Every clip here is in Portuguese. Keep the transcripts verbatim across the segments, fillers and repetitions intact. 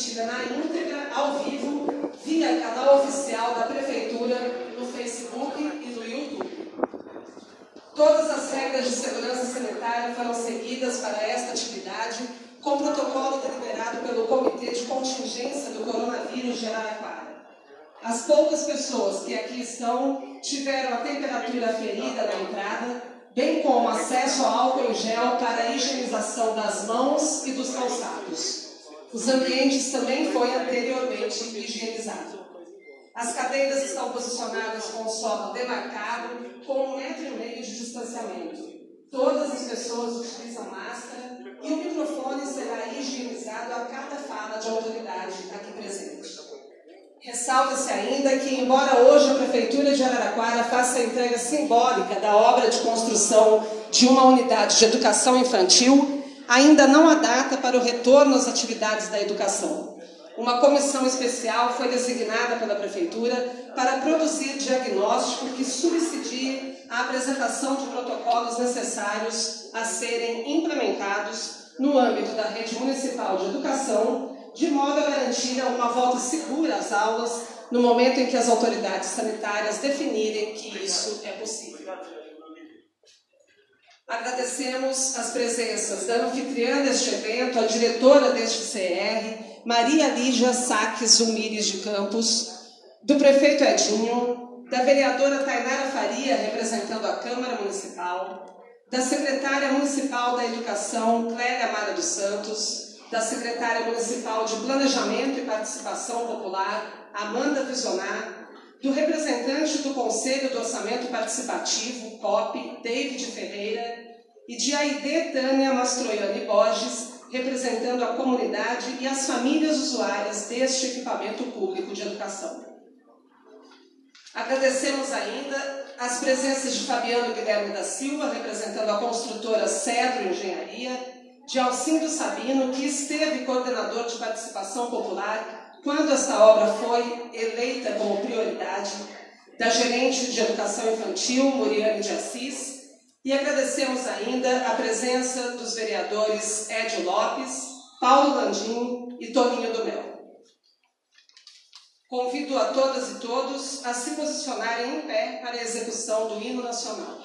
transmitida na íntegra, ao vivo, via canal oficial da Prefeitura, no Facebook e no YouTube. Todas as regras de segurança sanitária foram seguidas para esta atividade, com protocolo deliberado pelo Comitê de Contingência do Coronavírus de Araraquara. As poucas pessoas que aqui estão tiveram a temperatura aferida na entrada, bem como acesso ao álcool em gel para a higienização das mãos e dos calçados. Os ambientes também foram anteriormente higienizados. As cadeiras estão posicionadas com o solo demarcado, com um metro e meio de distanciamento. Todas as pessoas utilizam máscara e o microfone será higienizado a cada fala de autoridade aqui presente. Ressalta-se ainda que, embora hoje a Prefeitura de Araraquara faça a entrega simbólica da obra de construção de uma unidade de educação infantil, ainda não há data para o retorno às atividades da educação. Uma comissão especial foi designada pela Prefeitura para produzir diagnóstico que subsidie a apresentação de protocolos necessários a serem implementados no âmbito da Rede Municipal de Educação, de modo a garantir uma volta segura às aulas no momento em que as autoridades sanitárias definirem que isso é possível. Agradecemos as presenças da anfitriã deste evento, a diretora deste C R, Maria Lígia Saques Umires de Campos, do prefeito Edinho, da vereadora Tainara Faria, representando a Câmara Municipal, da secretária municipal da Educação, Cléia Mara dos Santos, da secretária municipal de Planejamento e Participação Popular, Amanda Visonar, do representante do Conselho do Orçamento Participativo, C O P, David Ferreira, e de Aide Tânia Mastroianni Borges, representando a comunidade e as famílias usuárias deste equipamento público de educação. Agradecemos ainda as presenças de Fabiano Guilherme da Silva, representando a construtora Cedro Engenharia, de Alcindo Sabino, que esteve coordenador de participação popular quando esta obra foi eleita como prioridade, da gerente de educação infantil, Muriane de Assis, e agradecemos ainda a presença dos vereadores Édio Lopes, Paulo Landim e Toninho do Mel. Convido a todas e todos a se posicionarem em pé para a execução do hino nacional.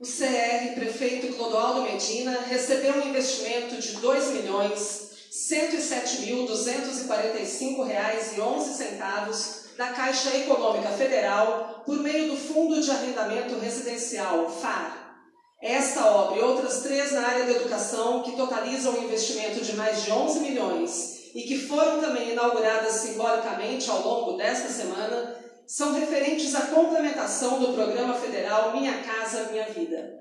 o C R prefeito Clodoaldo Medina recebeu um investimento de dois milhões cento e sete mil duzentos e quarenta e cinco reais e onze centavos da Caixa Econômica Federal por meio do Fundo de Arrendamento Residencial, FAR. Esta obra e outras três na área da educação, que totalizam um investimento de mais de onze milhões e que foram também inauguradas simbolicamente ao longo desta semana, são referentes à complementação do Programa Federal Minha Casa Minha Vida.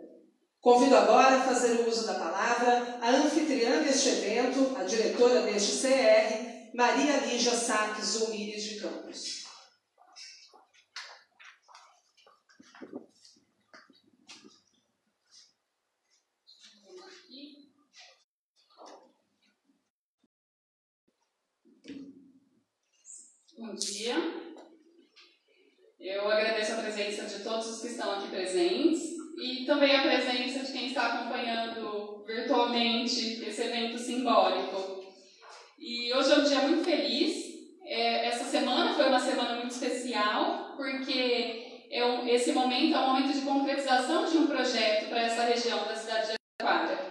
Convido agora a fazer o uso da palavra a anfitriã deste evento, a diretora deste C R, Maria Lígia Saques Umires de Campos. Bom dia. Eu agradeço a presença de todos os que estão aqui presentes e também a presença de quem está acompanhando virtualmente esse evento simbólico. E hoje é um dia muito feliz. É, essa semana foi uma semana muito especial, porque eu, esse momento é um momento de concretização de um projeto para essa região da cidade de Araraquara.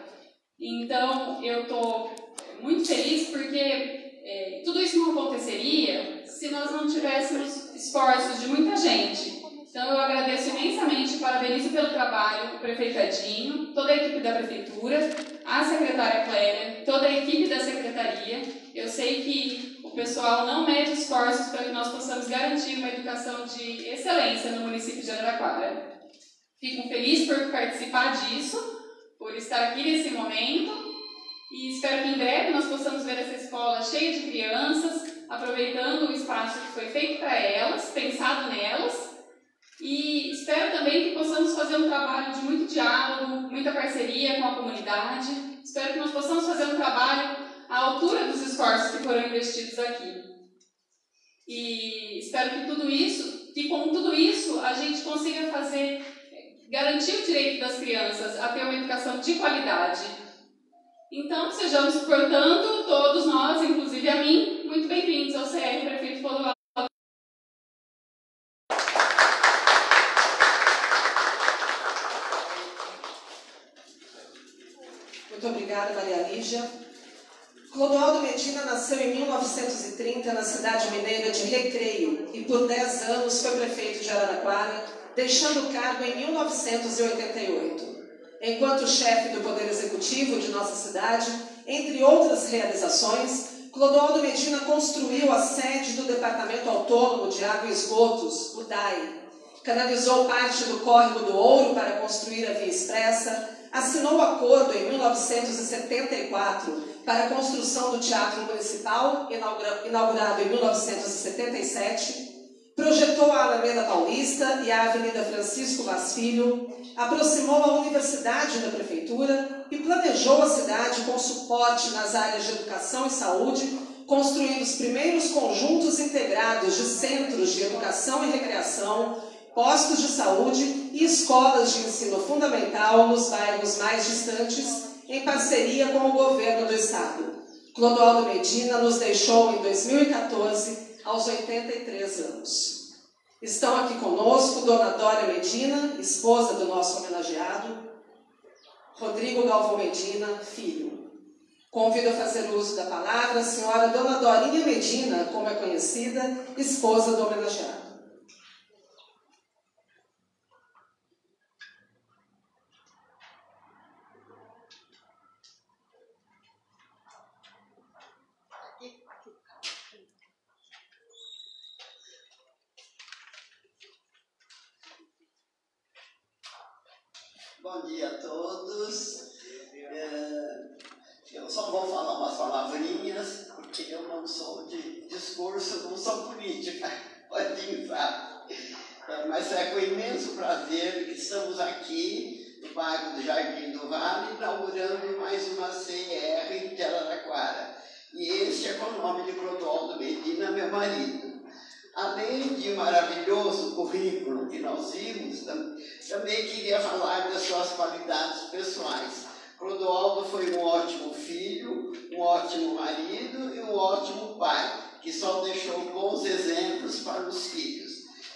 Então, eu estou muito feliz porque É, tudo isso não aconteceria se nós não tivéssemos esforços de muita gente. Então eu agradeço imensamente, parabenizo pelo trabalho o prefeito Edinho, toda a equipe da prefeitura, a secretária Cléia, toda a equipe da secretaria. Eu sei que o pessoal não mede esforços para que nós possamos garantir uma educação de excelência no município de Araraquara. Fico feliz por participar disso, por estar aqui nesse momento. E espero que em breve nós possamos ver essa escola cheia de crianças, aproveitando o espaço que foi feito para elas, pensado nelas. E espero também que possamos fazer um trabalho de muito diálogo, muita parceria com a comunidade. Espero que nós possamos fazer um trabalho à altura dos esforços que foram investidos aqui. E espero que tudo isso, que com tudo isso a gente consiga fazer, garantir o direito das crianças a ter uma educação de qualidade. Então, sejamos, portanto, todos nós, inclusive a mim, muito bem-vindos ao C R Prefeito Clodoaldo. Muito obrigada, Maria Lígia. Clodoaldo Medina nasceu em mil novecentos e trinta na cidade mineira de Recreio e por dez anos foi prefeito de Araraquara, deixando o cargo em mil novecentos e oitenta e oito. Enquanto chefe do Poder Executivo de nossa cidade, entre outras realizações, Clodoaldo Medina construiu a sede do Departamento Autônomo de Água e Esgotos, o D A E, canalizou parte do Córrego do Ouro para construir a Via Expressa, assinou acordo em mil novecentos e setenta e quatro para a construção do Teatro Municipal, inaugurado em mil novecentos e setenta e sete, projetou a Alameda Paulista e a Avenida Francisco Vaz Filho, aproximou a universidade da prefeitura e planejou a cidade com suporte nas áreas de educação e saúde, construindo os primeiros conjuntos integrados de centros de educação e recreação, postos de saúde e escolas de ensino fundamental nos bairros mais distantes, em parceria com o governo do estado. Clodoaldo Medina nos deixou em dois mil e quatorze, aos oitenta e três anos. Estão aqui conosco Dona Dorinha Medina, esposa do nosso homenageado, Rodrigo Galvão Medina, filho. Convido a fazer uso da palavra a senhora Dona Dorinha Medina, como é conhecida, esposa do homenageado. Bom dia a todos. Eu só vou falar umas palavrinhas, porque eu não sou de discurso, não sou política, pode usar. Mas é com imenso prazer que estamos aqui no bairro do Jardim do Vale, inaugurando mais uma C R de Araraquara. E este é com o nome de Clodoaldo Medina, meu marido. Além de um maravilhoso currículo que nós vimos, também queria falar das suas qualidades pessoais. Clodoaldo foi um ótimo filho, um ótimo marido e um ótimo pai, que só deixou bons exemplos para os filhos.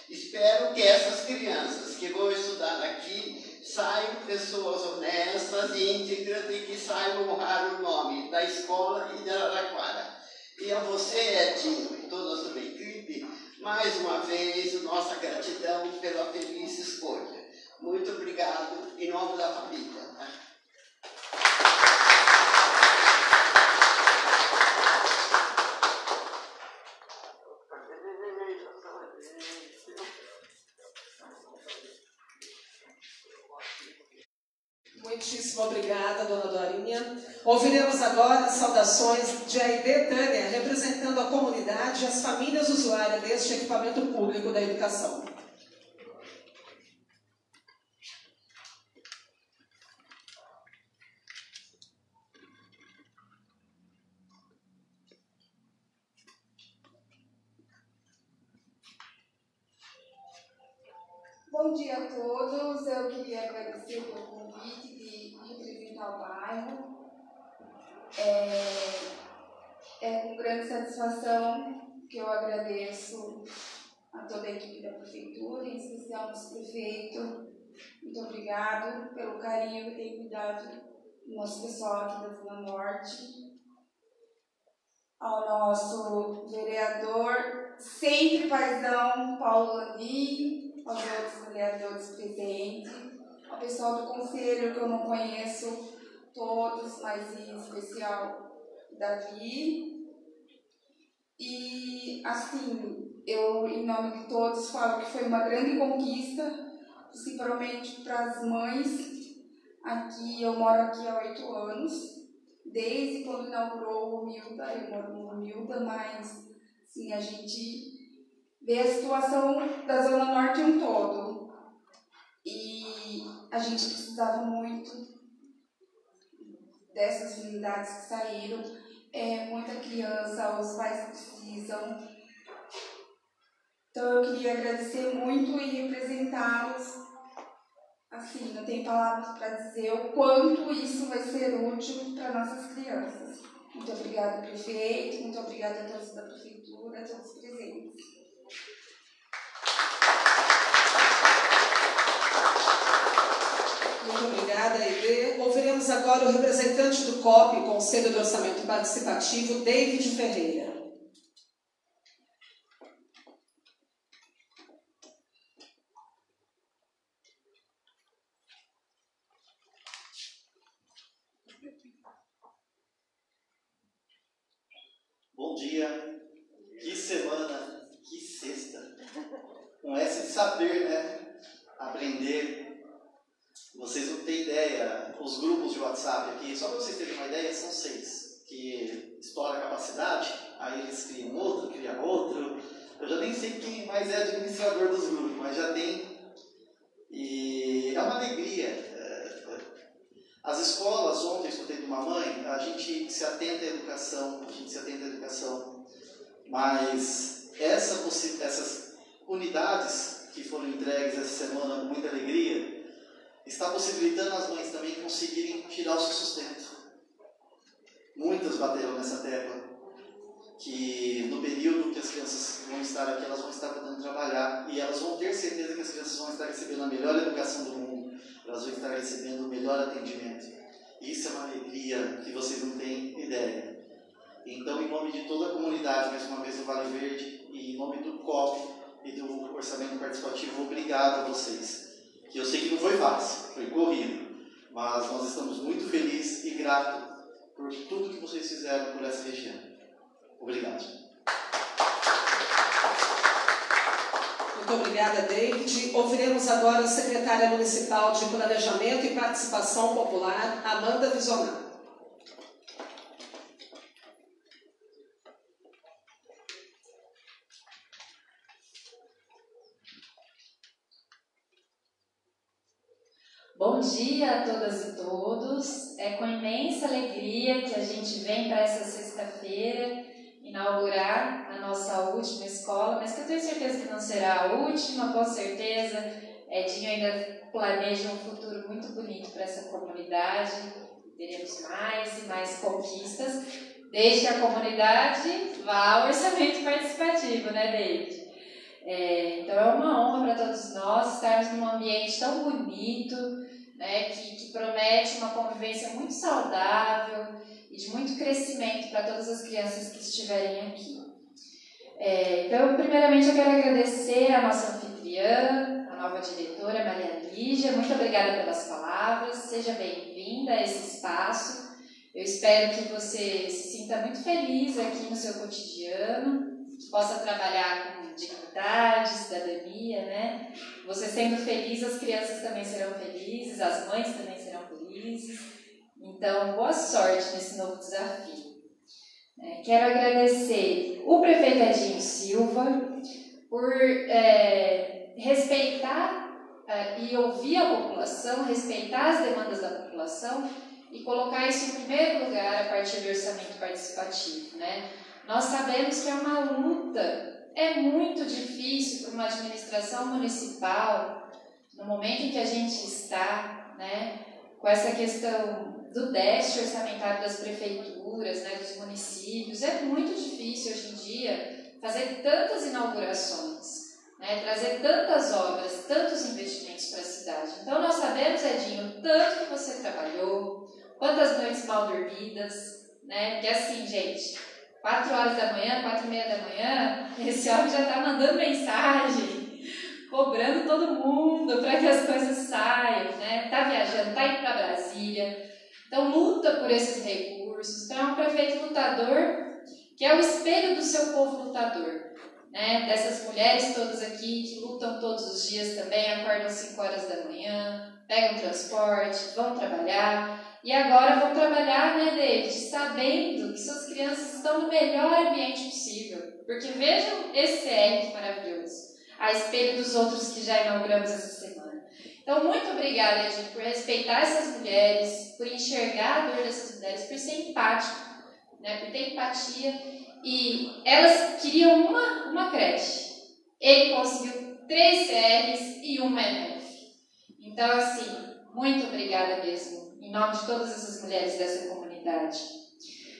Espero que essas crianças que vão estudar aqui saiam pessoas honestas e íntegras e que saibam honrar o nome da escola e da Araraquara. E a você, Edinho, e toda a sua equipe, mais uma vez, nossa gratidão pela feliz escolha. Muito obrigado, em nome da família. Muitíssimo obrigada, dona Dorinha. Ouviremos agora as saudações de Aide Tânia, representando a comunidade e as famílias usuárias deste equipamento público da educação. Bom dia a todos. Eu queria agradecer pelo convite de representar o bairro. É, é com grande satisfação que eu agradeço a toda a equipe da prefeitura, em especial ao nosso prefeito. Muito obrigado pelo carinho que tem cuidado do nosso pessoal aqui da Zona Norte. Ao nosso vereador, sempre paizão, Paulo Landim. Aos outros vereadores presentes, ao pessoal do conselho que eu não conheço todos, mas em especial Davi. E assim, eu em nome de todos falo que foi uma grande conquista, principalmente para as mães. Aqui eu moro aqui há oito anos, desde quando inaugurou o Humilda, eu moro no Humilda, mas assim, a gente ver a situação da Zona Norte um todo. E a gente precisava muito dessas unidades que saíram. É, muita criança, os pais precisam. Então eu queria agradecer muito e representá-los. Assim, não tem palavras para dizer o quanto isso vai ser útil para nossas crianças. Muito obrigada, prefeito. Muito obrigada a todos da prefeitura, a todos presentes. Muito obrigada, Aide. Ouviremos agora o representante do C O P, Conselho do Orçamento Participativo, David Ferreira. Bom dia. Que semana, que sexta. Com essa de saber, né? Aprender. Vocês não têm ideia, os grupos de WhatsApp aqui, só para vocês terem uma ideia, são seis, que estoura a capacidade, aí eles criam outro, criam outro, eu já nem sei quem mais é administrador dos grupos, mas já tem, e é uma alegria. As escolas, ontem eu escutei de uma mãe, a gente se atenta à educação, a gente se atenta à educação, mas essa, essas unidades que foram entregues essa semana com muita alegria, está possibilitando as mães também conseguirem tirar o seu sustento. Muitas bateram nessa tecla, que no período que as crianças vão estar aqui, elas vão estar podendo trabalhar e elas vão ter certeza que as crianças vão estar recebendo a melhor educação do mundo, elas vão estar recebendo o melhor atendimento. Isso é uma alegria que vocês não têm ideia. Então, em nome de toda a comunidade, mais uma vez do Vale Verde, e em nome do C O P e do Orçamento Participativo, obrigado a vocês. Que eu sei que não foi fácil, foi corrido, mas nós estamos muito felizes e gratos por tudo que vocês fizeram por essa região. Obrigado. Muito obrigada, David. Ouviremos agora a secretária municipal de Planejamento e Participação Popular, Amanda Visonar. Bom dia a todas e todos. É com imensa alegria que a gente vem para essa sexta-feira inaugurar a nossa última escola, mas que eu tenho certeza que não será a última, com certeza. Edinho ainda planeja um futuro muito bonito para essa comunidade. Teremos mais e mais conquistas, desde que a comunidade vá ao orçamento participativo, né, David? É, então é uma honra para todos nós estarmos num ambiente tão bonito, né, que, que promete uma convivência muito saudável e de muito crescimento para todas as crianças que estiverem aqui. É, então, primeiramente, eu quero agradecer a nossa anfitriã, a nova diretora, Maria Lígia. Muito obrigada pelas palavras. Seja bem-vinda a esse espaço. Eu espero que você se sinta muito feliz aqui no seu cotidiano, que possa trabalhar com dignidade, cidadania, né? Você sendo feliz, as crianças também serão felizes, as mães também serão felizes. Então, boa sorte nesse novo desafio. Quero agradecer o prefeito Edinho Silva por é, respeitar é, e ouvir a população, respeitar as demandas da população e colocar isso em primeiro lugar a partir do orçamento participativo, né? Nós sabemos que é uma luta, é muito difícil para uma administração municipal, no momento em que a gente está, né, com essa questão do déficit orçamentário das prefeituras, né, dos municípios. É muito difícil hoje em dia fazer tantas inaugurações, né, trazer tantas obras, tantos investimentos para a cidade. Então nós sabemos, Edinho, tanto que você trabalhou, quantas noites mal dormidas, né, que assim, gente, quatro horas da manhã, quatro e meia da manhã, esse homem já está mandando mensagem, cobrando todo mundo para que as coisas saiam, né, está viajando, está indo para Brasília. Então, luta por esses recursos. Então, é um prefeito lutador, que é o espelho do seu povo lutador, né? Dessas mulheres todas aqui, que lutam todos os dias também, acordam cinco horas da manhã, pegam transporte, vão trabalhar. E agora vão trabalhar, né, David, sabendo que suas crianças estão no melhor ambiente possível. Porque vejam esse C R maravilhoso, a espelho dos outros que já inauguramos essa semana. Então, muito obrigada, Edinho, por respeitar essas mulheres, por enxergar a dor dessas mulheres, por ser empático, né? Por ter empatia. E elas queriam uma, uma creche. Ele conseguiu três C Rs e uma E N F. Então, assim, muito obrigada mesmo, em nome de todas essas mulheres dessa comunidade.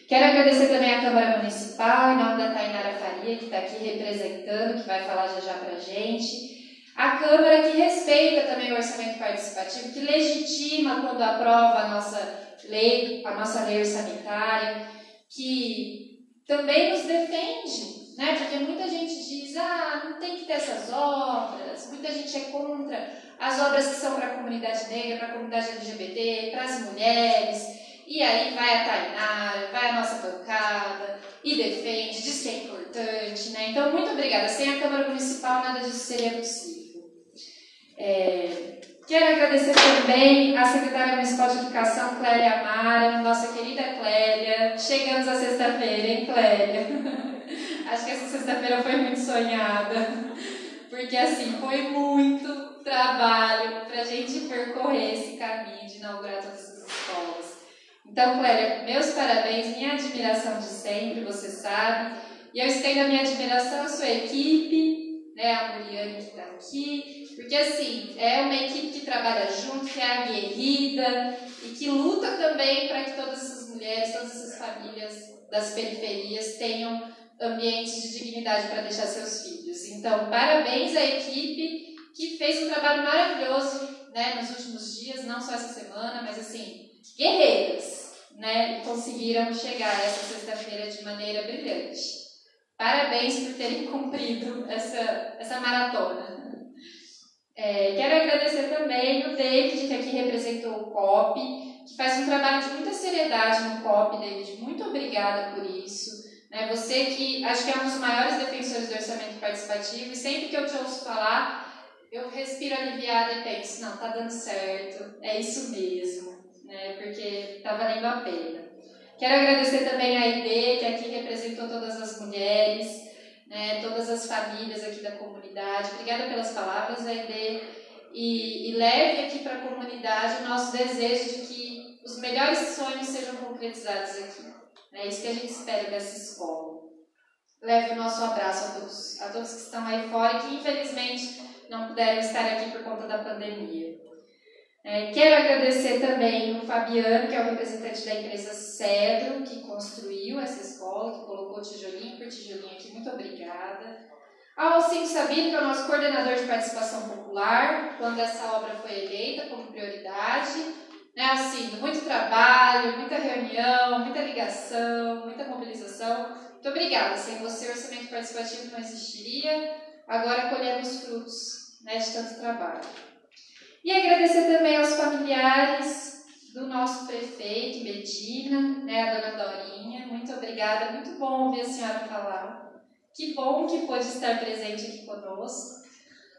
Quero agradecer também à Câmara Municipal, em nome da Tainara Faria, que está aqui representando, que vai falar já já para a gente. A Câmara, que respeita também o orçamento participativo, que legitima quando aprova a nossa lei, a nossa lei orçamentária, que também nos defende, né? Porque muita gente diz, ah, não tem que ter essas obras, muita gente é contra as obras que são para a comunidade negra, para a comunidade L G B T, para as mulheres, e aí vai a Tainara, vai a nossa bancada e defende, diz que é importante, né? Então, muito obrigada. Sem a Câmara Municipal, nada disso seria possível. É, quero agradecer também à secretária municipal de educação, Cléia Mara, nossa querida Cléia. Chegamos à sexta-feira, hein, Cléia? Acho que essa sexta-feira foi muito sonhada, porque assim, foi muito trabalho para a gente percorrer esse caminho de inaugurar todas as escolas. Então, Cléia, meus parabéns, minha admiração de sempre, você sabe, e eu estendo a minha admiração à sua equipe, né, a Muriane que está aqui. Porque, assim, é uma equipe que trabalha junto, que é aguerrida e que luta também para que todas essas mulheres, todas essas famílias das periferias tenham ambientes de dignidade para deixar seus filhos. Então, parabéns à equipe que fez um trabalho maravilhoso, né, nos últimos dias, não só essa semana, mas, assim, guerreiras, né, e conseguiram chegar essa sexta-feira de maneira brilhante. Parabéns por terem cumprido essa, essa maratona. É, quero agradecer também o David, que aqui representou o C O P, que faz um trabalho de muita seriedade no C O P, David, muito obrigada por isso, né? Você que acho que é um dos maiores defensores do orçamento participativo, e sempre que eu te ouço falar, eu respiro aliviada e penso, não, tá dando certo, é isso mesmo, né? Porque tá valendo a pena. Quero agradecer também a Aide, que aqui representou todas as mulheres, né, todas as famílias aqui da comunidade. Obrigada pelas palavras, Aide, e, e leve aqui para a comunidade o nosso desejo de que os melhores sonhos sejam concretizados aqui. É isso que a gente espera dessa escola. Leve o nosso abraço a todos, a todos que estão aí fora e que infelizmente não puderam estar aqui por conta da pandemia. É, quero agradecer também o Fabiano, que é o representante da empresa Cedro, que construiu essa escola, que colocou tijolinho por tijolinho aqui. Muito obrigada. Ao Alcindo Sabino, que é o nosso coordenador de participação popular, quando essa obra foi eleita como prioridade. Né, Alcindo, muito trabalho, muita reunião, muita ligação, muita mobilização. Muito obrigada. Sem você, o orçamento participativo não existiria. Agora colhemos frutos, né, de tanto trabalho. E agradecer também aos familiares do nosso prefeito Medina, né, a dona Dorinha. Muito obrigada, muito bom ouvir a senhora falar. Que bom que pôde estar presente aqui conosco.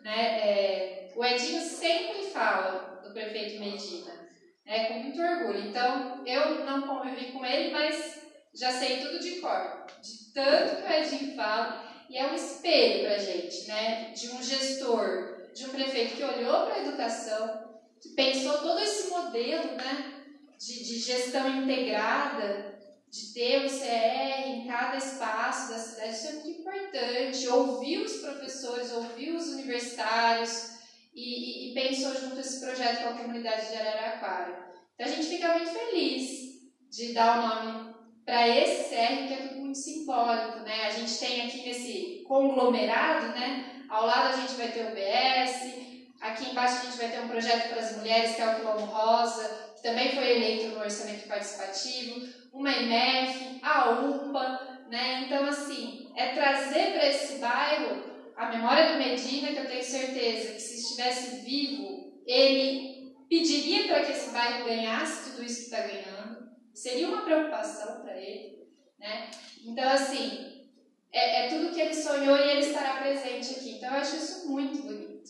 Né? É, o Edinho sempre fala do prefeito Medina, né? Com muito orgulho. Então, eu não convivi com ele, mas já sei tudo de cor, de tanto que o Edinho fala. E é um espelho para a gente, né? De um gestor, de um prefeito que olhou para a educação, que pensou todo esse modelo, né? de, de gestão integrada, de ter o C R em cada espaço da cidade. Isso é muito importante, ouvir os professores, ouvir os universitários e, e, e pensou junto esse projeto com a comunidade de Araraquara. Então a gente fica muito feliz de dar o nome para esse C R, que é tudo muito simbólico, né? A gente tem aqui nesse conglomerado, né? Ao lado a gente vai ter o B S, aqui embaixo a gente vai ter um projeto para as mulheres, que é o Quilombo Rosa, que também foi eleito no orçamento participativo, uma I M E F, a U P A, né? Então, assim, é trazer para esse bairro a memória do Medina, que eu tenho certeza que, se estivesse vivo, ele pediria para que esse bairro ganhasse tudo isso que está ganhando. Seria uma preocupação para ele, né? Então, assim, é, é tudo que ele sonhou e ele estará presente aqui. Então, eu acho isso muito bonito,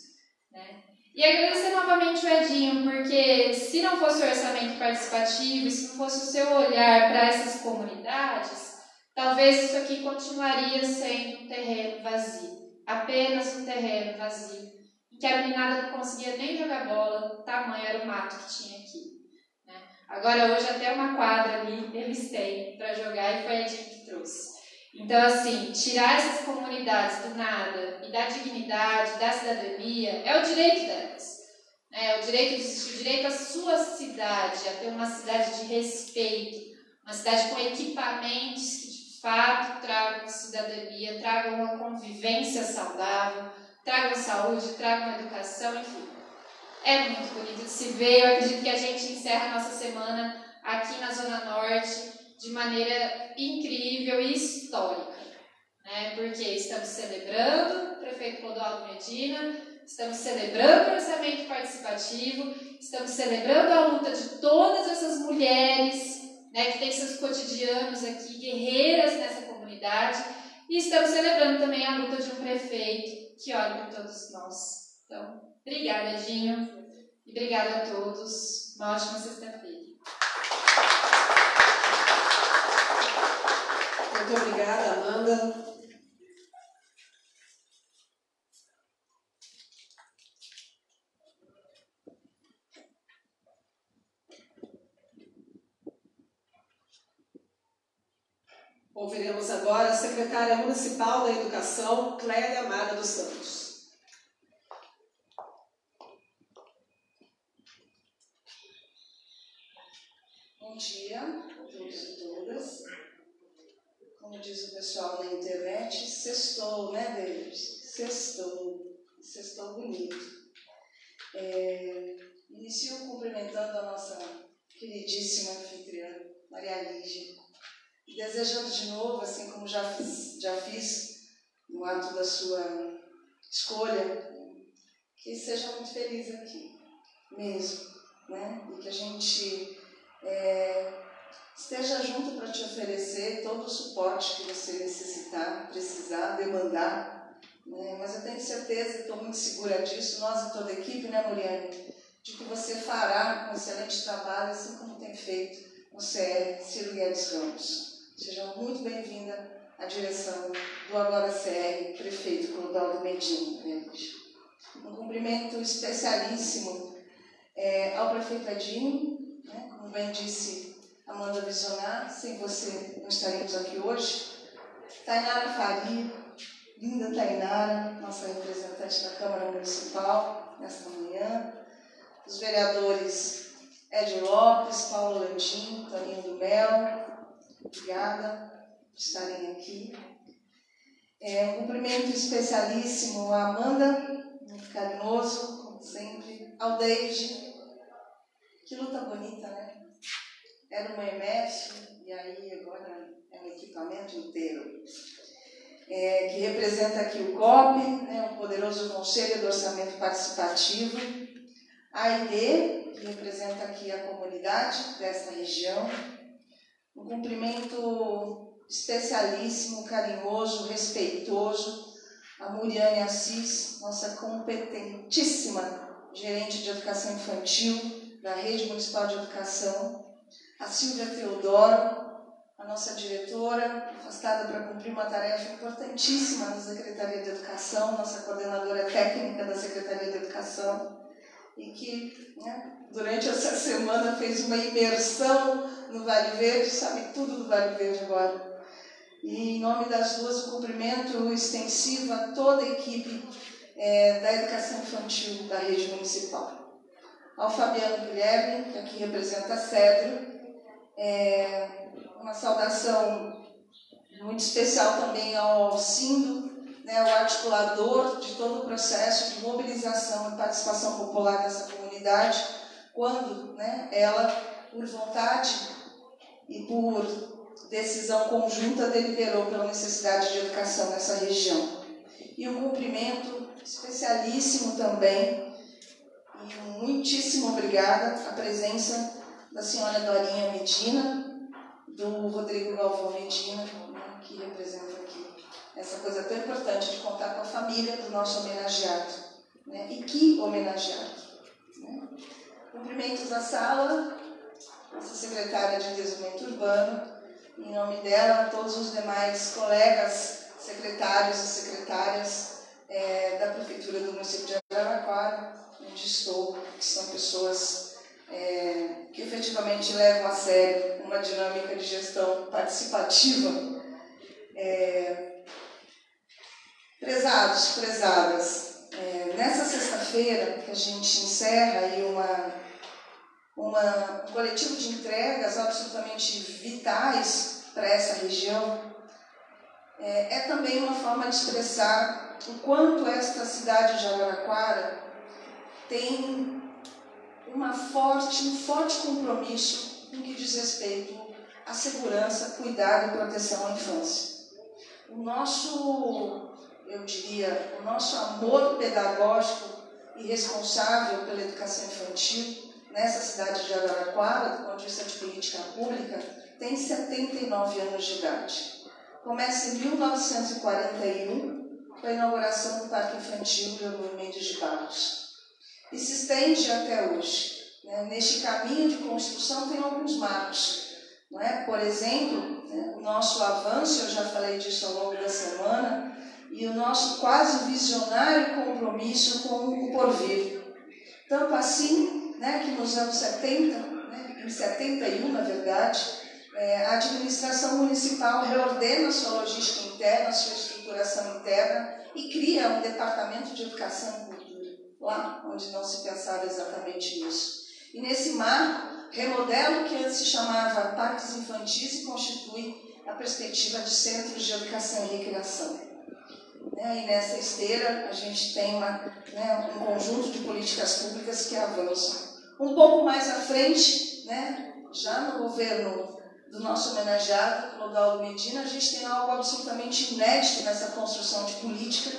né? E agradecer novamente o Edinho, porque se não fosse o orçamento participativo, se não fosse o seu olhar para essas comunidades, talvez isso aqui continuaria sendo um terreno vazio. Apenas um terreno vazio, em que a meninada não conseguia nem jogar bola, o tamanho era o mato que tinha aqui, né? Agora hoje até uma quadra ali eles têm para jogar, e foi o Edinho que trouxe. Então, assim, tirar essas comunidades do nada e dar dignidade, dar cidadania, é o direito delas. É o direito de existir, o direito à sua cidade, a ter uma cidade de respeito, uma cidade com equipamentos que, de fato, tragam cidadania, tragam uma convivência saudável, tragam saúde, tragam educação, enfim. É muito bonito de se ver. Eu acredito que a gente encerra a nossa semana aqui na Zona Norte de maneira incrível e histórica, né? Porque estamos celebrando o prefeito Clodoaldo Medina, estamos celebrando o orçamento participativo, estamos celebrando a luta de todas essas mulheres, né, que têm seus cotidianos aqui, guerreiras nessa comunidade, e estamos celebrando também a luta de um prefeito que olha para todos nós. Então, obrigada, Edinho, e obrigada a todos. Uma ótima sexta-feira. Muito obrigada, Amanda. Ouviremos agora a secretária municipal da Educação, Cléia Mara dos Santos. Bom dia a todos e todas. Como diz o pessoal na internet, sextou, né, David? Sextou, sextou bonito. É, inicio cumprimentando a nossa queridíssima anfitriã, Maria Lígia, e desejando de novo, assim como já fiz, já fiz no ato da sua escolha, que seja muito feliz aqui, mesmo, né? E que a gente... É, esteja junto para te oferecer todo o suporte que você necessitar, precisar, demandar, né? Mas eu tenho certeza, estou muito segura disso, nós e toda a equipe, né, Muriane, de que você fará um excelente trabalho, assim como tem feito o C R Ciro Guedes Campos. Seja muito bem-vinda à direção do agora C R prefeito Clodoaldo Medina, né? Um cumprimento especialíssimo é, ao prefeito Edinho, né? Como bem disse Amanda Visonar, sem você não estaremos aqui hoje. Tainara Faria, linda Tainara, nossa representante da Câmara Municipal nesta manhã. Os vereadores Édio Lopes, Paulo Landim, Toninho do Mel, obrigada por estarem aqui. É, um cumprimento especialíssimo à Amanda, muito carinhoso, como sempre, ao David. Que luta bonita, né? Era uma E M S e aí agora é um equipamento inteiro. É, que representa aqui o C O P, né, o poderoso Conselho do Orçamento Participativo. A Aide, que representa aqui a comunidade desta região. Um cumprimento especialíssimo, carinhoso, respeitoso, a Muriane de Assis, nossa competentíssima gerente de educação infantil da Rede Municipal de Educação, a Silvia Teodoro, a nossa diretora, afastada para cumprir uma tarefa importantíssima na Secretaria de Educação, nossa coordenadora técnica da Secretaria de Educação, e que, né, durante essa semana fez uma imersão no Vale Verde, sabe tudo do Vale Verde agora. E em nome das duas, o cumprimento extensivo a toda a equipe é, da educação infantil da rede municipal. Ao Fabiano Guilherme, que aqui representa a Cedro, é, uma saudação muito especial também ao Alcindo, né, o articulador de todo o processo de mobilização e participação popular nessa comunidade, quando, né, ela, por vontade e por decisão conjunta, deliberou pela necessidade de educação nessa região. E um cumprimento especialíssimo também, e muitíssimo obrigada à presença da senhora Dorinha Medina, do Rodrigo Galvão Medina, que representa aqui essa coisa tão importante de contar com a família do nosso homenageado, né? E que homenageado, né? Cumprimentos da sala, nossa secretária de Desenvolvimento Urbano, em nome dela, todos os demais colegas, secretários e secretárias é, da Prefeitura do município de Araraquara, onde estou, que são pessoas é, que efetivamente levam a sério uma dinâmica de gestão participativa. É, prezados, prezadas, é, nessa sexta-feira que a gente encerra aí uma... Uma, um coletivo de entregas absolutamente vitais para essa região, é, é também uma forma de expressar o quanto esta cidade de Araraquara tem uma forte, um forte compromisso no que diz respeito à segurança, cuidado e proteção à infância. O nosso, eu diria, o nosso amor pedagógico e responsável pela educação infantil nessa cidade de Araraquara, do ponto de vista de política pública, tem setenta e nove anos de idade. Começa em mil novecentos e quarenta e um, com a inauguração do Parque Infantil Leonor Mendes de Barros. E se estende até hoje. Neste caminho de construção tem alguns marcos. Não é? Por exemplo, o nosso avanço, eu já falei disso ao longo da semana, e o nosso quase visionário compromisso com o porvir. Tanto assim, né, que nos anos setenta, né, em setenta e um na verdade, é, a administração municipal reordena sua logística interna, sua estruturação interna e cria um departamento de educação e cultura, lá onde não se pensava exatamente nisso. E nesse marco, remodela o que antes se chamava parques infantis e constitui a perspectiva de centros de educação e recreação. E nessa esteira a gente tem uma, né, um conjunto de políticas públicas que avançam. Um pouco mais à frente, né, já no governo do nosso homenageado, Clodoaldo Medina, a gente tem algo absolutamente inédito nessa construção de política,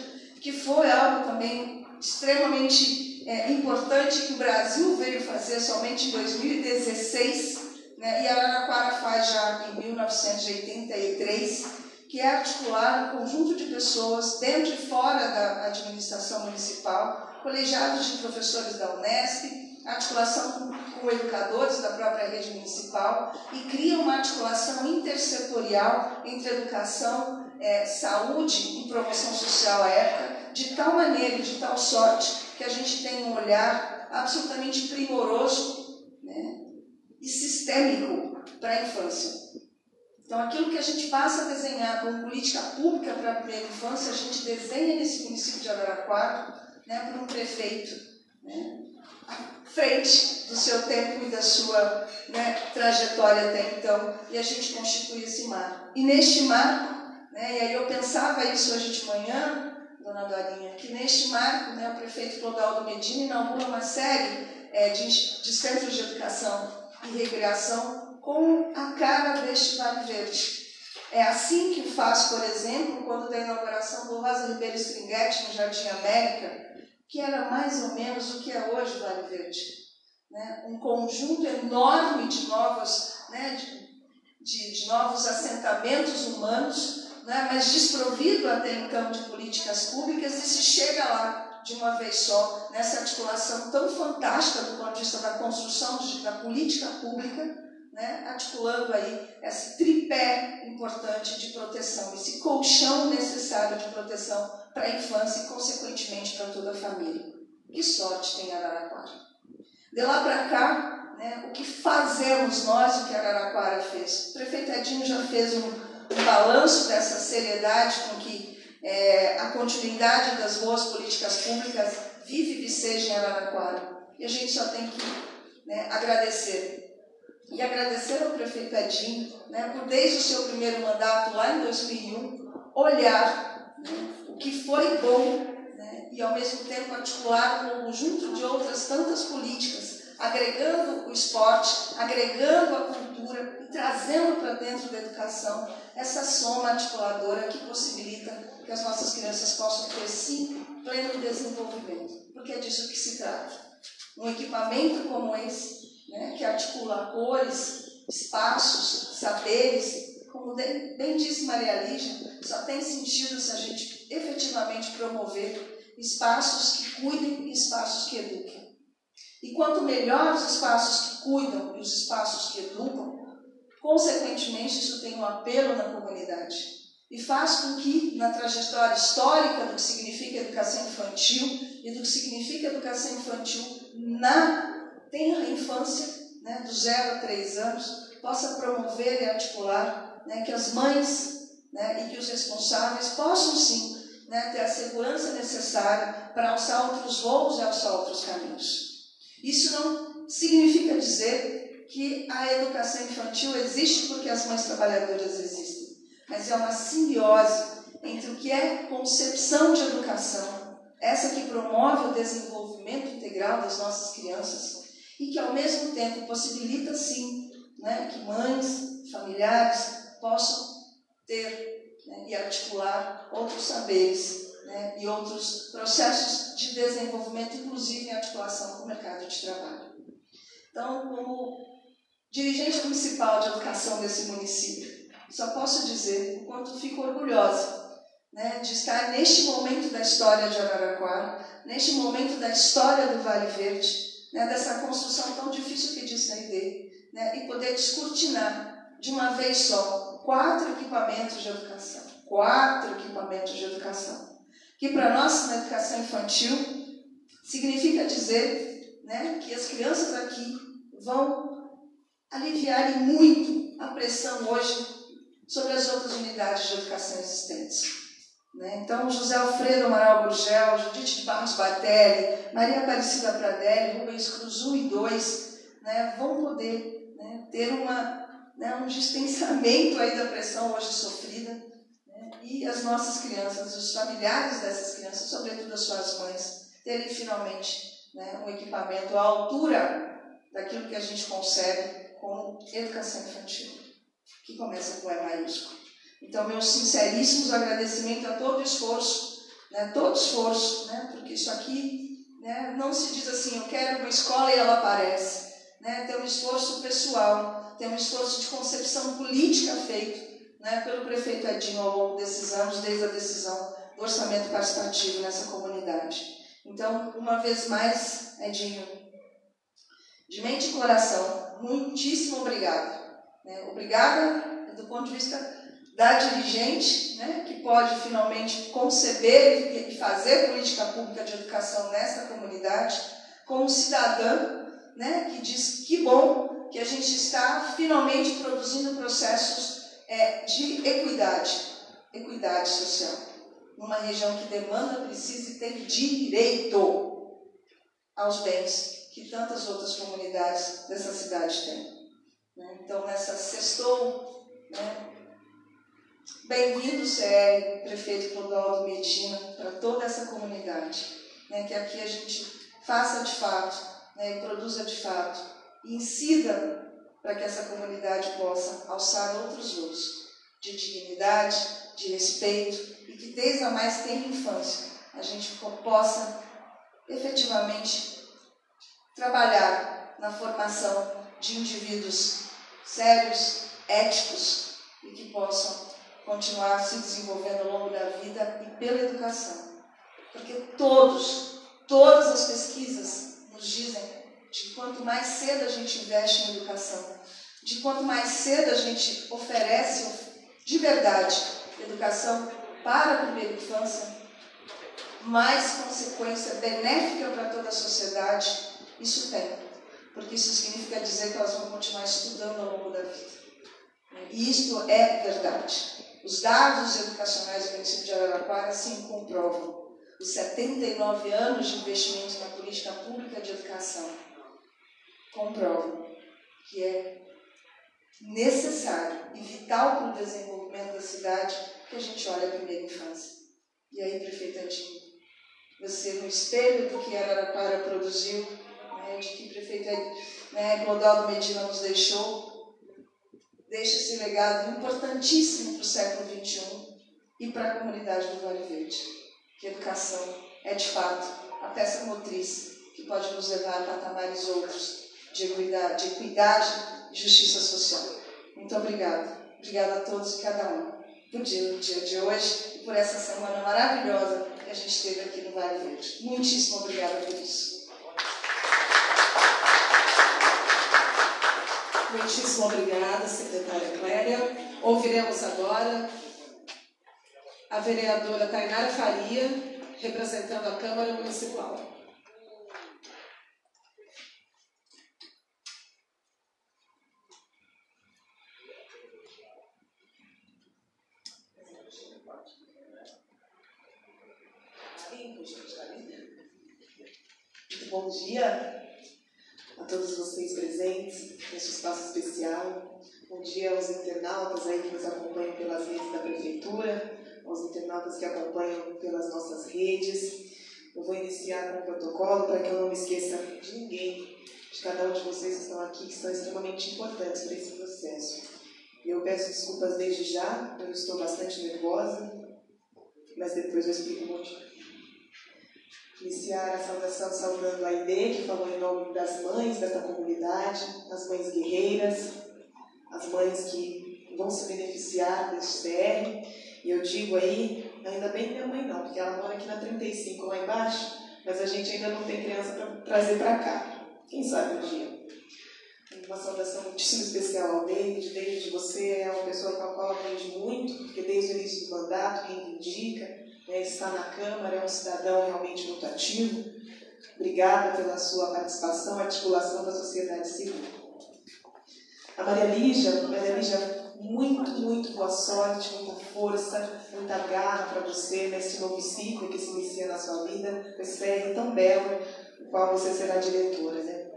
que foi algo também extremamente é, importante que o Brasil veio fazer somente em dois mil e dezesseis, né, e Araraquara faz já em mil novecentos e oitenta e três, que é articular um conjunto de pessoas dentro e fora da administração municipal, colegiados de professores da Unesp, articulação com, com educadores da própria rede municipal, e cria uma articulação intersetorial entre educação, é, saúde e promoção social à época, de tal maneira e de tal sorte que a gente tem um olhar absolutamente primoroso, né, e sistêmico para a infância. Então, aquilo que a gente passa a desenhar como política pública para a primeira infância, a gente desenha nesse município de Araraquara, né, por um prefeito, né, à frente do seu tempo e da sua, né, trajetória até então, e a gente constitui esse marco. E neste marco, Né? E aí eu pensava isso hoje de manhã, dona Dorinha, que neste marco, né, o prefeito Clodoaldo Medina inaugura uma série é, de, de centros de educação e recreação com a cara deste Vale Verde. É assim que faz, por exemplo, quando da inauguração do Rosa Ribeiro Stringuete no Jardim América, que era mais ou menos o que é hoje o Vale Verde. Né? Um conjunto enorme de novos, né, de, de, de novos assentamentos humanos, né, mas desprovido até então de políticas públicas, e se chega lá de uma vez só, nessa articulação tão fantástica do ponto de vista da construção de, da política pública, né, articulando aí esse tripé importante de proteção, esse colchão necessário de proteção para a infância e, consequentemente, para toda a família. Que sorte tem Araraquara! De lá para cá, né, o que fazemos nós, o que Araraquara fez? O prefeito Edinho já fez um o balanço dessa seriedade com que é, a continuidade das boas políticas públicas vive e viceja em Araraquara. E a gente só tem que, né, agradecer. E agradecer ao prefeito Edinho, né, por desde o seu primeiro mandato, lá em dois mil e um, olhar, né, o que foi bom, né, e ao mesmo tempo articular um conjunto de outras tantas políticas, agregando o esporte, agregando a cultura e trazendo para dentro da educação essa soma articuladora que possibilita que as nossas crianças possam ter, sim, pleno desenvolvimento, porque é disso que se trata. Um equipamento como esse, né, que articula cores, espaços, saberes, como bem disse Maria Lígia, só tem sentido se a gente efetivamente promover espaços que cuidem e espaços que eduquem. E quanto melhor os espaços que cuidam e os espaços que educam, consequentemente isso tem um apelo na comunidade e faz com que, na trajetória histórica do que significa educação infantil e do que significa educação infantil na tenra infância, né, do zero a três anos, possa promover e articular, né, que as mães, né, e que os responsáveis possam, sim, né, ter a segurança necessária para alçar outros voos e alçar outros caminhos. Isso não significa dizer que a educação infantil existe porque as mães trabalhadoras existem, mas é uma simbiose entre o que é concepção de educação, essa que promove o desenvolvimento integral das nossas crianças e que, ao mesmo tempo, possibilita, sim, né, que mães, familiares possam ter, né, e articular outros saberes, né, e outros processos de desenvolvimento, inclusive em articulação com o mercado de trabalho. Então, como dirigente municipal de educação desse município, só posso dizer o quanto fico orgulhosa, né, de estar neste momento da história de Araraquara, neste momento da história do Vale Verde, né, dessa construção tão difícil que disse a Aide, né, e poder descortinar de uma vez só quatro equipamentos de educação. Quatro equipamentos de educação. Que para nós, na educação infantil, significa dizer, né, que as crianças aqui vão aliviar muito a pressão hoje sobre as outras unidades de educação existentes. Né? Então, José Alfredo Amaral Gurgel, Judite de Barros Batelli, Maria Aparecida Pradelli, Rubens Cruz um e dois, né, vão poder, né, ter uma, né, um distanciamento aí da pressão hoje sofrida. E as nossas crianças, os familiares dessas crianças, sobretudo as suas mães, terem finalmente, né, um equipamento à altura daquilo que a gente concebe como educação infantil, que começa com E maiúsculo. Então, meus sinceríssimos agradecimentos a todo o esforço, né, todo esforço, né, porque isso aqui, né, não se diz assim, eu quero uma escola e ela aparece. Né, tem um esforço pessoal, tem um esforço de concepção política feito, né, pelo prefeito Edinho ao longo desses anos, desde a decisão do orçamento participativo nessa comunidade. Então, uma vez mais, Edinho, de mente e coração, muitíssimo obrigada. Né? Obrigada do ponto de vista da dirigente, né, que pode finalmente conceber e fazer política pública de educação nessa comunidade, como cidadã, né, que diz que bom que a gente está finalmente produzindo processos É de equidade, equidade social, numa região que demanda, precisa e tem direito aos bens que tantas outras comunidades dessa cidade têm. Né? Então, nessa sextou, né, Bem-vindo, G E R, prefeito Clodoaldo Medina, para toda essa comunidade, né, que aqui a gente faça de fato, né, produza de fato, e incida para que essa comunidade possa alçar outros voos de dignidade, de respeito, e que desde a mais tenra infância a gente possa efetivamente trabalhar na formação de indivíduos sérios, éticos e que possam continuar se desenvolvendo ao longo da vida e pela educação. Porque todos, todas as pesquisas nos dizem de quanto mais cedo a gente investe em educação, de quanto mais cedo a gente oferece de verdade educação para a primeira infância, mais consequência benéfica para toda a sociedade isso tem. Porque isso significa dizer que elas vão continuar estudando ao longo da vida. E isto é verdade. Os dados educacionais do município de Araraquara sim comprovam os setenta e nove anos de investimento na política pública de educação. Comprovam que é necessário e vital para o desenvolvimento da cidade que a gente olha a primeira infância. E aí, prefeito Edinho, você no espelho do que Araraquara produziu, né, de que o prefeito né, Clodoaldo Medina nos deixou, deixa esse legado importantíssimo para o século vinte e um e para a comunidade do Vale Verde. Que educação é, de fato, a peça motriz que pode nos levar a patamares outros de equidade, de equidade e justiça social. Muito obrigada. Obrigada a todos e cada um por dia, no dia de hoje e por essa semana maravilhosa que a gente teve aqui no Vale Verde. Muitíssimo obrigada por isso. Muitíssimo obrigada, secretária Cléia. Ouviremos agora a vereadora Tainara Faria, representando a Câmara Municipal. Muito bom dia a todos vocês presentes neste espaço especial. Bom dia aos internautas aí que nos acompanham pelas redes da Prefeitura, aos internautas que acompanham pelas nossas redes. Eu vou iniciar com o protocolo para que eu não me esqueça de ninguém, de cada um de vocês que estão aqui, que são extremamente importantes para esse processo. Eu peço desculpas desde já, eu estou bastante nervosa, mas depois eu explico o motivo. Iniciar a saudação saudando a Aide, que falou em nome das mães dessa comunidade, as mães guerreiras, as mães que vão se beneficiar deste C R. E eu digo aí, ainda bem que minha mãe não, porque ela mora aqui na trinta e cinco, lá embaixo, mas a gente ainda não tem criança para trazer para cá. Quem sabe um dia. Uma saudação muitíssimo especial ao David. David, você é uma pessoa com a qual eu aprendi muito, porque desde o início do mandato, quem indica, É, está na Câmara, é um cidadão realmente muito ativo. Obrigada pela sua participação e articulação da sociedade civil. A Maria Lígia, Maria Lígia, muito, muito boa sorte, muita força, muita garra para você nesse novo ciclo que se inicia na sua vida, com esse C R tão belo, no qual você será diretora, né?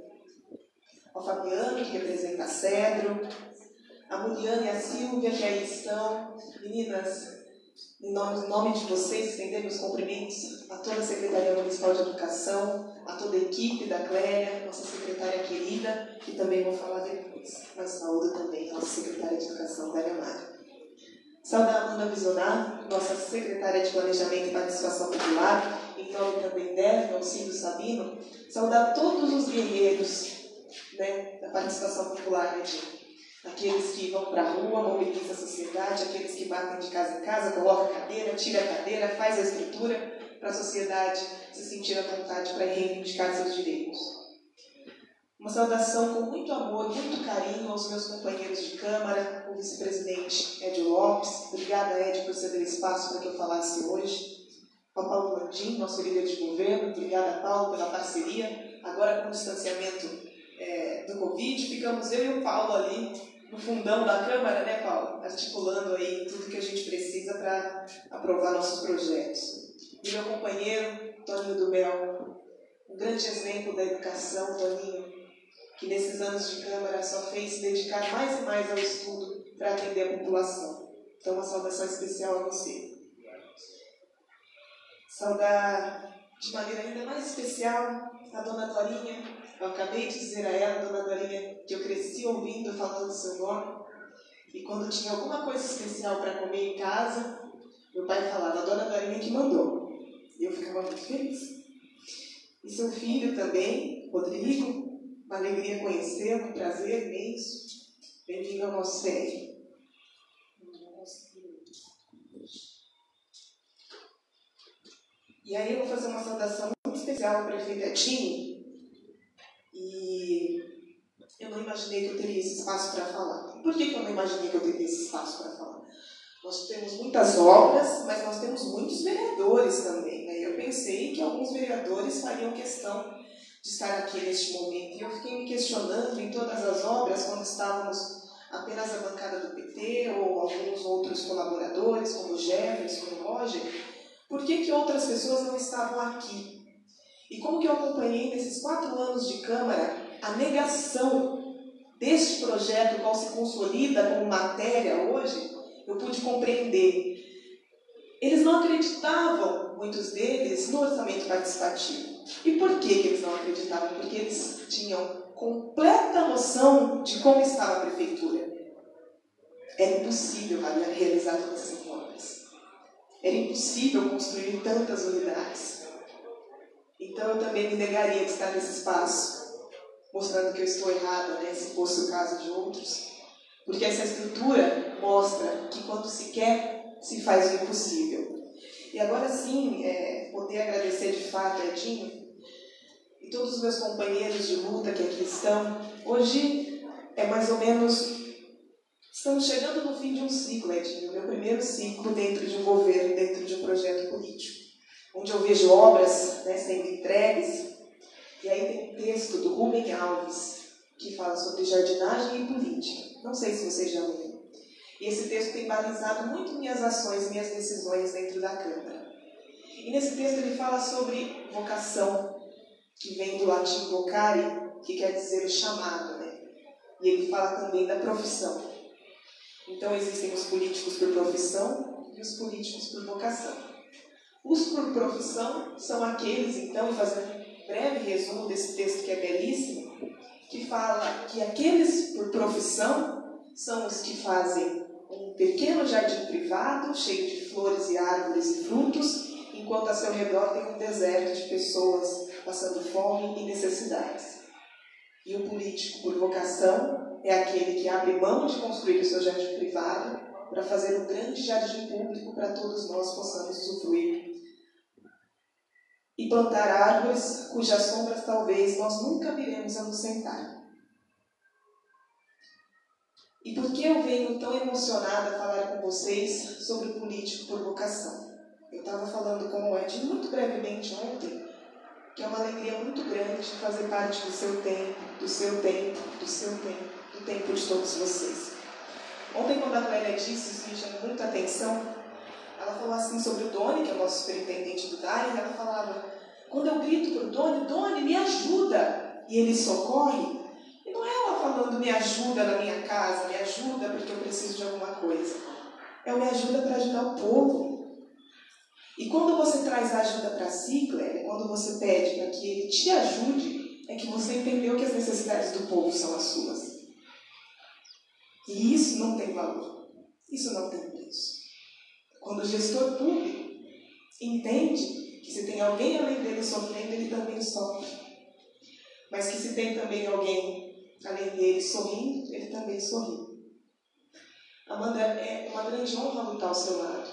Ao Fabiano, que representa a Cedro, a Muriane e a Silvia, que aí estão. Meninas, em nome, em nome de vocês, estender meus cumprimentos a toda a Secretaria Municipal de Educação, a toda a equipe da Cléia, nossa secretária querida, que também vou falar depois. Mas saúdo também a nossa secretária de Educação, Cléia Mara. Saúdo a Amanda Visonar, nossa secretária de Planejamento e Participação Popular, em nome também dela, Alcindo Sabino. Saúdo a todos os guerreiros, né, da participação popular, né, gente? Aqueles que vão para a rua, mobilizam a sociedade, aqueles que batem de casa em casa, colocam a cadeira, tira a cadeira, faz a estrutura para a sociedade se sentir à vontade para reivindicar seus direitos. Uma saudação com muito amor, muito carinho aos meus companheiros de Câmara, o vice-presidente Édio Lopes. Obrigada, Édio, por ceder espaço para que eu falasse hoje. Ao Paulo Landim, nosso líder de governo. Obrigada, Paulo, pela parceria. Agora, com o distanciamento é, do Covid, ficamos eu e o Paulo ali no fundão da Câmara, né, Paulo? Articulando aí tudo que a gente precisa para aprovar nossos projetos. E meu companheiro, Toninho do Mel, um grande exemplo da educação, Toninho, que nesses anos de Câmara só fez se dedicar mais e mais ao estudo para atender a população. Então, uma saudação especial a você. Saudar de maneira ainda mais especial a Dona Dorinha. Eu acabei de dizer a ela, Dona Dorinha, que eu cresci ouvindo falando seu nome. E quando tinha alguma coisa especial para comer em casa, meu pai falava, a Dona Dorinha que mandou. E eu ficava muito feliz. E seu filho também, Rodrigo, uma alegria conhecê-lo, um prazer imenso. Bem-vindo ao nosso C E F. E aí eu vou fazer uma saudação muito especial para a prefeita Edinho. E eu não imaginei que eu teria esse espaço para falar. Por que eu não imaginei que eu teria esse espaço para falar? Nós temos muitas obras, mas nós temos muitos vereadores também, né? Eu pensei que alguns vereadores fariam questão de estar aqui neste momento. E eu fiquei me questionando em todas as obras, quando estávamos apenas a bancada do P T ou alguns outros colaboradores, como o Jefferson, como o Roger. Por que que outras pessoas não estavam aqui? E como que eu acompanhei nesses quatro anos de Câmara a negação deste projeto, qual se consolida como matéria hoje, eu pude compreender. Eles não acreditavam, muitos deles, no orçamento participativo. E por que que eles não acreditavam? Porque eles tinham completa noção de como estava a prefeitura. Era impossível realizar todas essas reformas. Era impossível construir tantas unidades. Então eu também me negaria de estar nesse espaço, mostrando que eu estou errada, né, se fosse o caso de outros. Porque essa estrutura mostra que quando se quer, se faz o impossível. E agora sim, é, poder agradecer de fato a Edinho e todos os meus companheiros de luta que aqui estão. Hoje é mais ou menos... Estamos chegando no fim de um ciclo, Edinho, meu primeiro ciclo dentro de um governo, dentro de um projeto político, onde eu vejo obras, né, sendo entregues, e aí tem um texto do Rubem Alves, que fala sobre jardinagem e política, não sei se vocês já leram, e esse texto tem balizado muito minhas ações, minhas decisões dentro da Câmara, e nesse texto ele fala sobre vocação, que vem do latim vocare, que quer dizer o chamado, né? E ele fala também da profissão. Então, existem os políticos por profissão e os políticos por vocação. Os por profissão são aqueles, então, fazendo um breve resumo desse texto que é belíssimo, que fala que aqueles por profissão são os que fazem um pequeno jardim privado, cheio de flores e árvores e frutos, enquanto a seu redor tem um deserto de pessoas passando fome e necessidades. E o político por vocação é aquele que abre mão de construir o seu jardim privado para fazer um grande jardim público para todos nós possamos usufruir. E plantar árvores cujas sombras talvez nós nunca viremos a nos sentar. E por que eu venho tão emocionada a falar com vocês sobre o político por vocação? Eu estava falando com o Edinho muito brevemente ontem, que é uma alegria muito grande fazer parte do seu tempo, do seu tempo, do seu tempo. Do tempo de todos vocês. Ontem, quando a Cléia disse, isso me chamou muita atenção, ela falou assim sobre o Doni, que é o nosso superintendente do D A E, e ela falava, quando eu grito para o Doni, Doni, me ajuda! E ele socorre. E não é ela falando, me ajuda na minha casa, me ajuda porque eu preciso de alguma coisa. É o me ajuda para ajudar o povo. E quando você traz a ajuda para si, Cléia, quando você pede para que ele te ajude, é que você entendeu que as necessidades do povo são as suas. E isso não tem valor, isso não tem preço. Quando o gestor público entende que se tem alguém além dele sofrendo, ele também sofre. Mas que se tem também alguém além dele sorrindo, ele também sorri. Amanda, é uma grande honra lutar ao seu lado.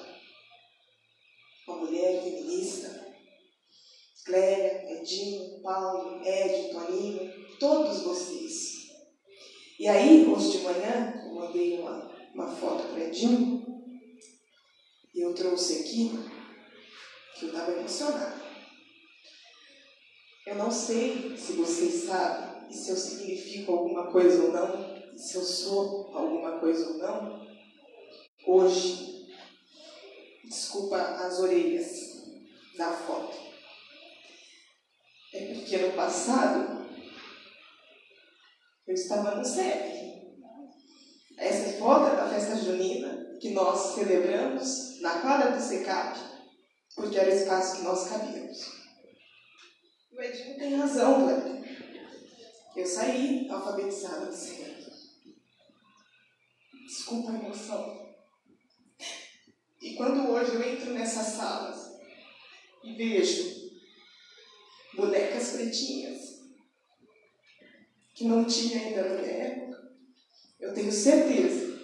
Uma mulher feminista, Cléia, Edinho, Paulo, Édio, Toninho, todos vocês. E aí, hoje de manhã, eu mandei uma, uma foto para Edinho e eu trouxe aqui que eu estava emocionada. Eu não sei se vocês sabem e se eu significo alguma coisa ou não, e se eu sou alguma coisa ou não. Hoje, desculpa as orelhas da foto, é porque no passado eu estava no C E P Essa volta da festa junina que nós celebramos na quadra do SECAP, porque era o espaço que nós cabíamos. O Edinho tem razão, Cléia. Eu saí alfabetizada do SECAP. Desculpa a emoção. E quando hoje eu entro nessas salas e vejo bonecas pretinhas que não tinha ainda na minha época, eu tenho certeza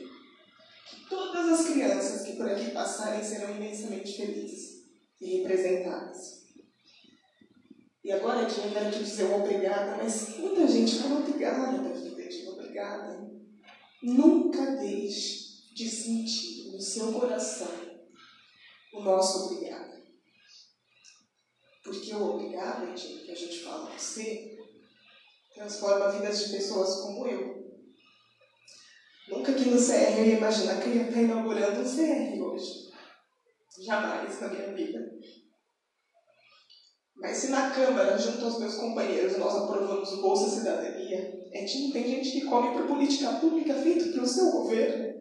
que todas as crianças que por aqui passarem serão imensamente felizes e representadas. E agora, Edinho, eu quero te dizer uma obrigada, mas muita gente fala obrigada, David, Edinho, obrigada. Nunca deixe de sentir no seu coração o nosso obrigado. Porque o obrigado, Edinho, que a gente fala a você, transforma vidas de pessoas como eu. Nunca que no C R eu ia imaginar que eu ia estar inaugurando um C R hoje. Jamais na minha vida. Mas se na Câmara, junto aos meus companheiros, nós aprovamos o Bolsa Cidadania, é tipo, tem gente que come por política pública feita pelo seu governo.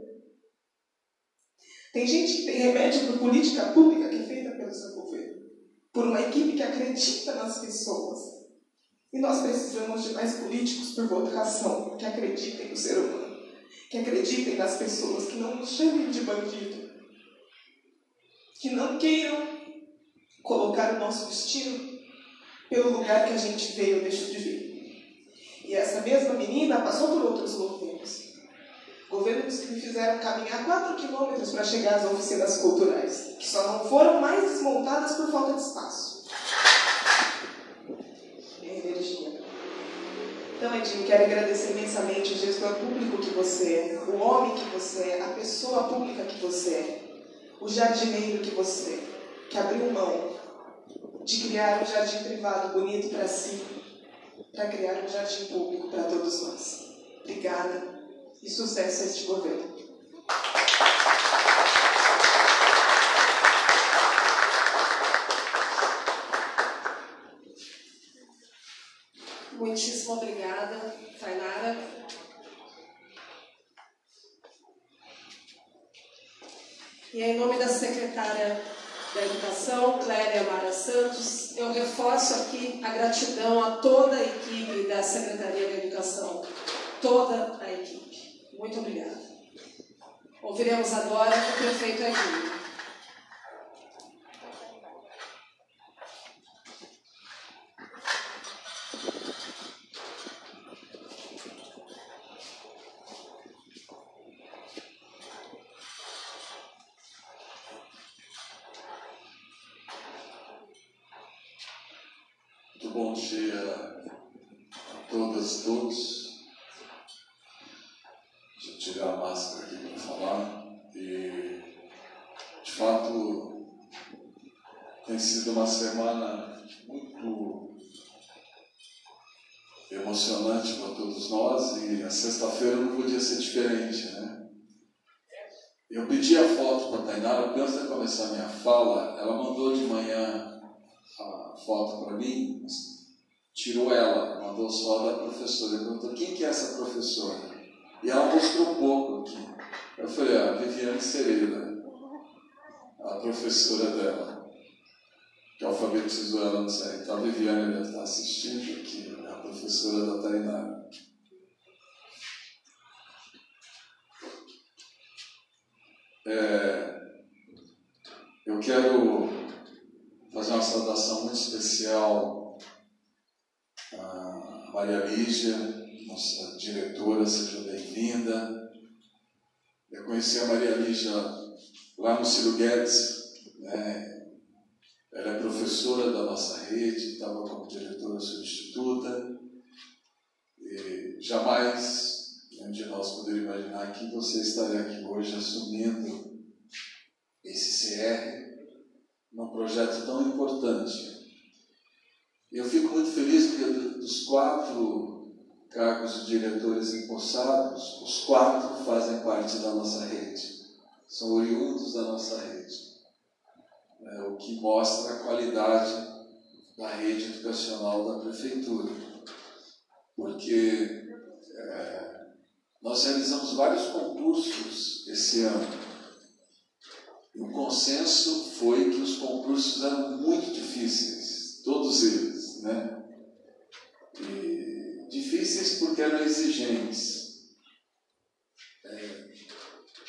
Tem gente que tem remédio por política pública que é feita pelo seu governo. Por uma equipe que acredita nas pessoas. E nós precisamos de mais políticos por vocação, que acreditem no ser humano, que acreditem nas pessoas, que não nos chamem de bandido, que não queiram colocar o nosso destino pelo lugar que a gente veio ou deixou de vir. E essa mesma menina passou por outros governos, governos que me fizeram caminhar quatro quilômetros para chegar às oficinas culturais, que só não foram mais desmontadas por falta de espaço. Então, Edinho, quero agradecer imensamente o gestor público que você é, o homem que você é, a pessoa pública que você é, o jardineiro que você é, que abriu mão de criar um jardim privado bonito para si, para criar um jardim público para todos nós. Obrigada e sucesso a este governo. Muitíssimo obrigada, Tainara. E em nome da secretária da Educação, Cléia Mara dos Santos, eu reforço aqui a gratidão a toda a equipe da Secretaria da Educação, toda a equipe. Muito obrigada. Ouviremos agora o prefeito Edinho. Sexta-feira não podia ser diferente, né? Eu pedi a foto para a Tainara, antes de começar a minha fala, ela mandou de manhã a foto para mim, tirou ela, mandou só da professora. Eu perguntou, quem que é essa professora? E ela mostrou um pouco aqui. Eu falei, ah, Viviane Serena, a professora dela, que alfabetizou ela no C R. Então a Viviane deve estar assistindo aqui, a professora da Tainara. É, eu quero fazer uma saudação muito especial à Maria Lígia, nossa diretora, seja bem-vinda. Eu conheci a Maria Lígia lá no Ciro Guedes, né? Ela é professora da nossa rede, estava como diretora substituta, e jamais de nós poder imaginar que você estaria aqui hoje assumindo esse C R num projeto tão importante. Eu fico muito feliz porque dos quatro cargos de diretores empossados, os quatro fazem parte da nossa rede, são oriundos da nossa rede, é, o que mostra a qualidade da rede educacional da prefeitura, porque é, Nós realizamos vários concursos esse ano. E o consenso foi que os concursos eram muito difíceis, todos eles, né? E difíceis porque eram exigentes. É,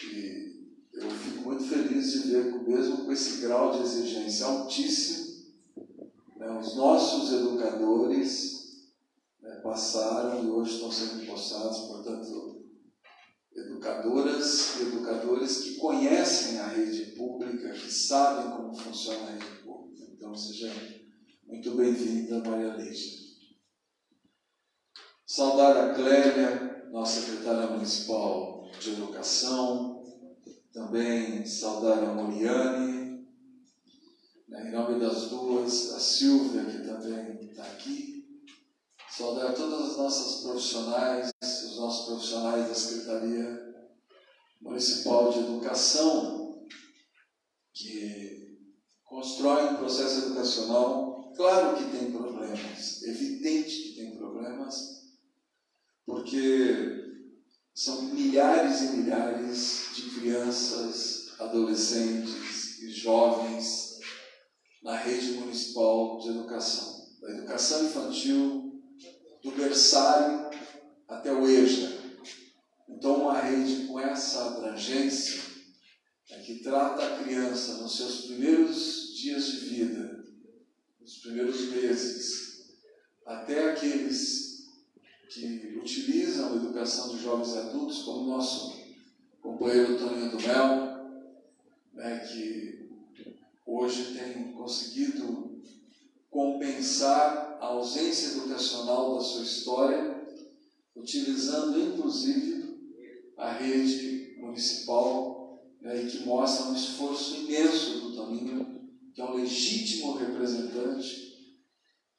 e eu fico muito feliz de ver que mesmo com esse grau de exigência altíssimo, né, os nossos educadores, né, passaram e hoje estão sendo empossados, portanto, educadoras e educadores que conhecem a rede pública, que sabem como funciona a rede pública. Então, seja muito bem-vinda, Maria Lígia. Saudar a Cléia, nossa secretária municipal de educação. Também saudar a Muriane, né, em nome das duas, a Silvia, que também está aqui. Saudar todas as nossas profissionais, os nossos profissionais da Secretaria Municipal de Educação, que constroem um processo educacional. Claro que tem problemas, evidente que tem problemas, porque são milhares e milhares de crianças, adolescentes e jovens na rede municipal de educação, da educação infantil, do berçário até o EJA. Então, uma rede com essa abrangência, é que trata a criança nos seus primeiros dias de vida, nos primeiros meses, até aqueles que utilizam a educação de jovens adultos, como o nosso companheiro Toninho do Mel, né, que hoje tem conseguido compensar a ausência educacional da sua história, utilizando inclusive a rede municipal, né, e que mostra um esforço imenso do Toninho, que é um legítimo representante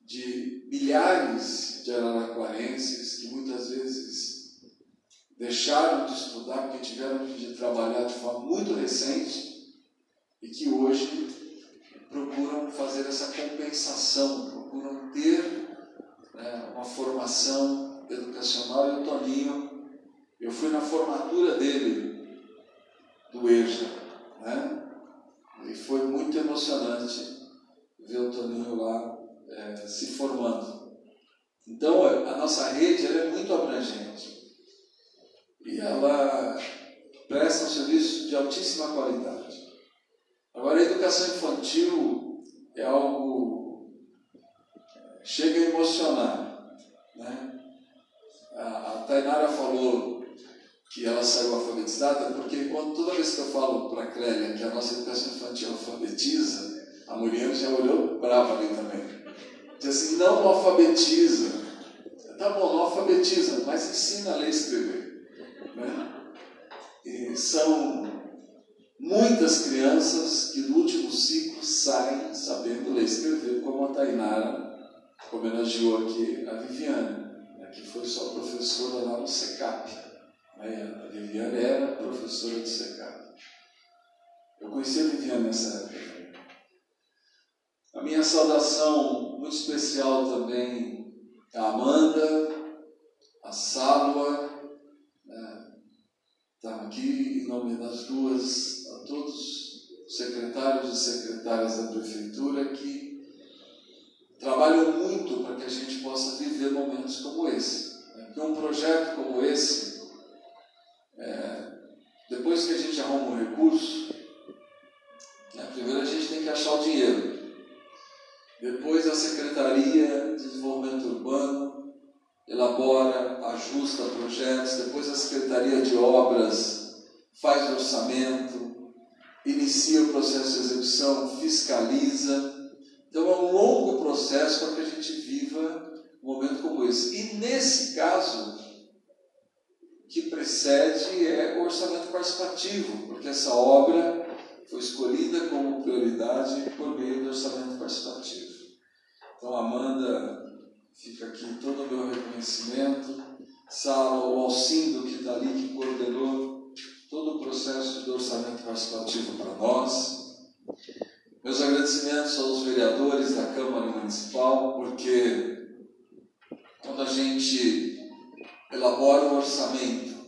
de milhares de araraquarenses que muitas vezes deixaram de estudar porque tiveram de trabalhar de forma muito recente e que hoje procuram fazer essa compensação, procuram ter, né, uma formação educacional. E o Toninho, eu fui na formatura dele, do EJA, né, e foi muito emocionante ver o Toninho lá é, se formando. Então, a nossa rede ela é muito abrangente e ela presta um serviço de altíssima qualidade. Agora, a educação infantil é algo que chega a emocionar, né? A, a Tainara falou que ela saiu alfabetizada, porque quando, toda vez que eu falo para a Clélia que a nossa educação infantil alfabetiza, a Muriane já olhou brava ali também. Diz assim, não alfabetiza. Tá bom, não alfabetiza, mas ensina a ler e escrever. Né? E são muitas crianças que no último ciclo saem sabendo ler e escrever, como a Tainara homenageou aqui a Viviane, né, que foi sua professora lá no SECAP. Né? A Viviane era professora do SECAP. Eu conheci a Viviane nessa época. A minha saudação muito especial também a Amanda, a Sálua, né, tá aqui em nome das duas, a todos os secretários e secretárias da Prefeitura que trabalham muito para que a gente possa viver momentos como esse. Porque um projeto como esse, é, depois que a gente arruma um recurso, né, primeiro a gente tem que achar o dinheiro. Depois a Secretaria de Desenvolvimento Urbano elabora, ajusta projetos, depois a Secretaria de Obras faz orçamento, inicia o processo de execução, fiscaliza. Então é um longo processo para que a gente viva um momento como esse. E nesse caso, o que precede é o orçamento participativo, porque essa obra foi escolhida como prioridade por meio do orçamento participativo. Então, Amanda, fica aqui todo o meu reconhecimento. Sala, o Alcindo, que está ali, que coordenou todo o processo de orçamento participativo para nós. Meus agradecimentos aos vereadores da Câmara Municipal, porque quando a gente elabora o orçamento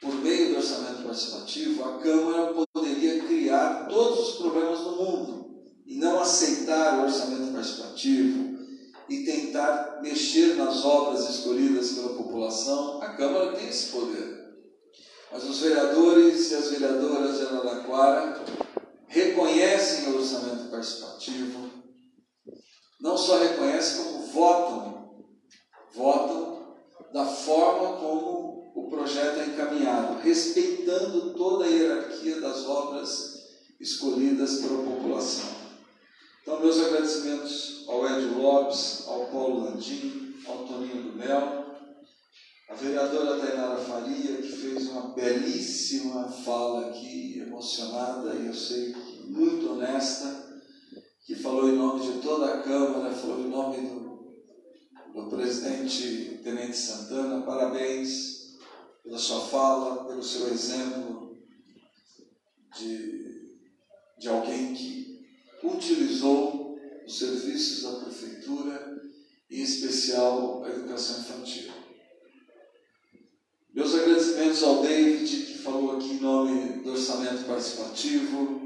por meio do orçamento participativo, a Câmara poderia criar todos os problemas do mundo e não aceitar o orçamento participativo e tentar mexer nas obras escolhidas pela população. A Câmara tem esse poder. Mas os vereadores e as vereadoras de Araraquara reconhecem o orçamento participativo, não só reconhecem, como votam, votam da forma como o projeto é encaminhado, respeitando toda a hierarquia das obras escolhidas pela população. Então, meus agradecimentos ao Édio Lopes, ao Paulo Landim, ao Toninho do Mel, a vereadora Tainara Faria, que fez uma belíssima fala aqui, emocionada, e eu sei que muito honesta, que falou em nome de toda a Câmara, falou em nome do, do presidente Tenente Santana. Parabéns pela sua fala, pelo seu exemplo de, de alguém que utilizou os serviços da Prefeitura, em especial a educação infantil. Meus agradecimentos ao David, que falou aqui em nome do orçamento participativo,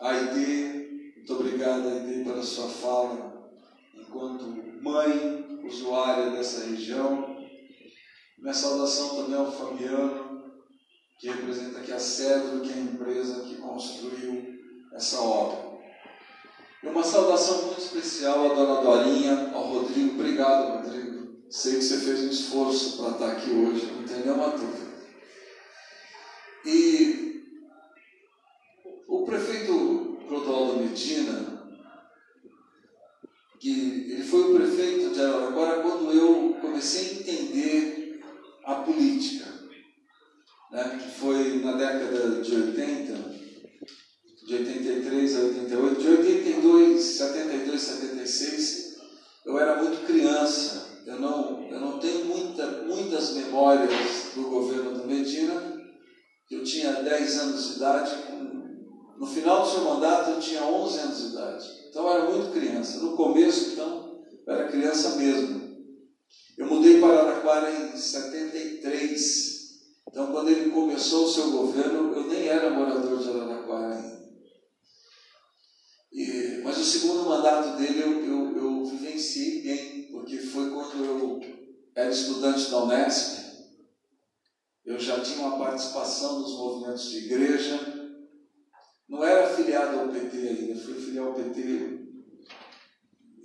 a Aide, muito obrigado, Aide, pela sua fala, enquanto mãe, usuária dessa região. Minha saudação também ao Fabiano, que representa aqui a Cedro, que é a empresa que construiu essa obra. E uma saudação muito especial à dona Dorinha, ao Rodrigo. Obrigado, Rodrigo. Sei que você fez um esforço para estar aqui hoje, não tem nenhuma dúvida. E o prefeito Clodoaldo Medina, que ele foi o prefeito de Araraquara quando eu comecei a entender a política, né, que foi na década de oitenta, de oitenta e três a oitenta e oito, de oitenta e dois, setenta e dois, setenta e seis, eu era muito criança. Eu não, eu não tenho muita, muitas memórias do governo do Medina. Eu tinha dez anos de idade. No final do seu mandato, eu tinha onze anos de idade. Então, eu era muito criança. No começo, então, eu era criança mesmo. Eu mudei para Araraquara em setenta e três. Então, quando ele começou o seu governo, eu nem era morador de Araraquara ainda. E, mas o segundo mandato dele, eu, eu, eu vivenciei bem. Porque foi quando eu era estudante da Unesp, eu já tinha uma participação nos movimentos de igreja, não era filiado ao P T ainda, fui filiado ao P T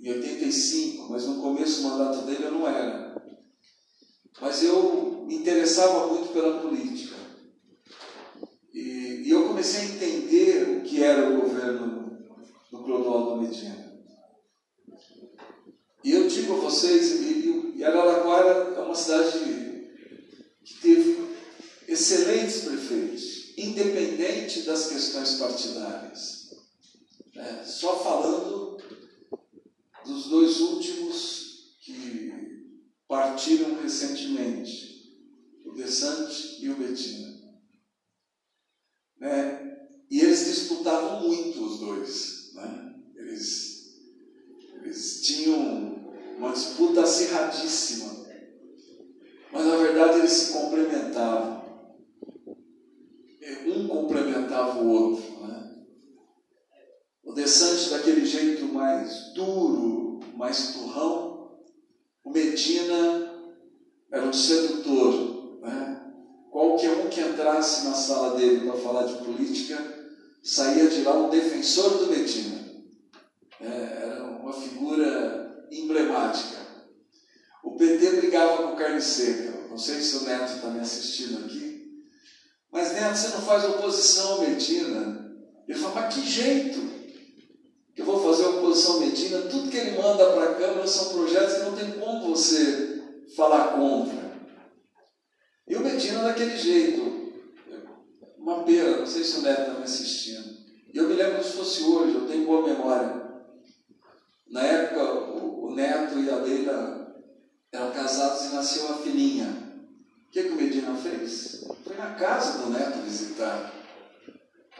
em oitenta e cinco, mas no começo do mandato dele eu não era. Mas eu me interessava muito pela política. E, e eu comecei a entender o que era o governo do Clodoaldo Medina. E eu digo a vocês, e Araraquara é uma cidade que teve excelentes prefeitos, independente das questões partidárias. É, só falando dos dois últimos que partiram recentemente, o De Sante e o Medina. Né? E eles disputavam muito os dois. Né? Eles... Eles tinham uma disputa acirradíssima, mas na verdade eles se complementavam. Um complementava o outro. Né? O De Sante daquele jeito mais duro, mais turrão, o Medina era um sedutor. Né? Qualquer um que entrasse na sala dele para falar de política, saía de lá um defensor do Medina. É, era uma figura emblemática. O P T brigava com carne seca. Não sei se o Neto está me assistindo aqui, mas Neto, você não faz oposição ao Medina. Ele fala, mas que jeito que eu vou fazer oposição ao Medina? Tudo que ele manda para a Câmara são projetos que não tem como você falar contra. E o Medina daquele jeito, uma pena. Não sei se o Neto está me assistindo. E eu me lembro como se fosse hoje, eu tenho boa memória. Na época, o Neto e a Leila eram casados e nasceu a filhinha. O que, que o Medina fez? Foi na casa do Neto visitar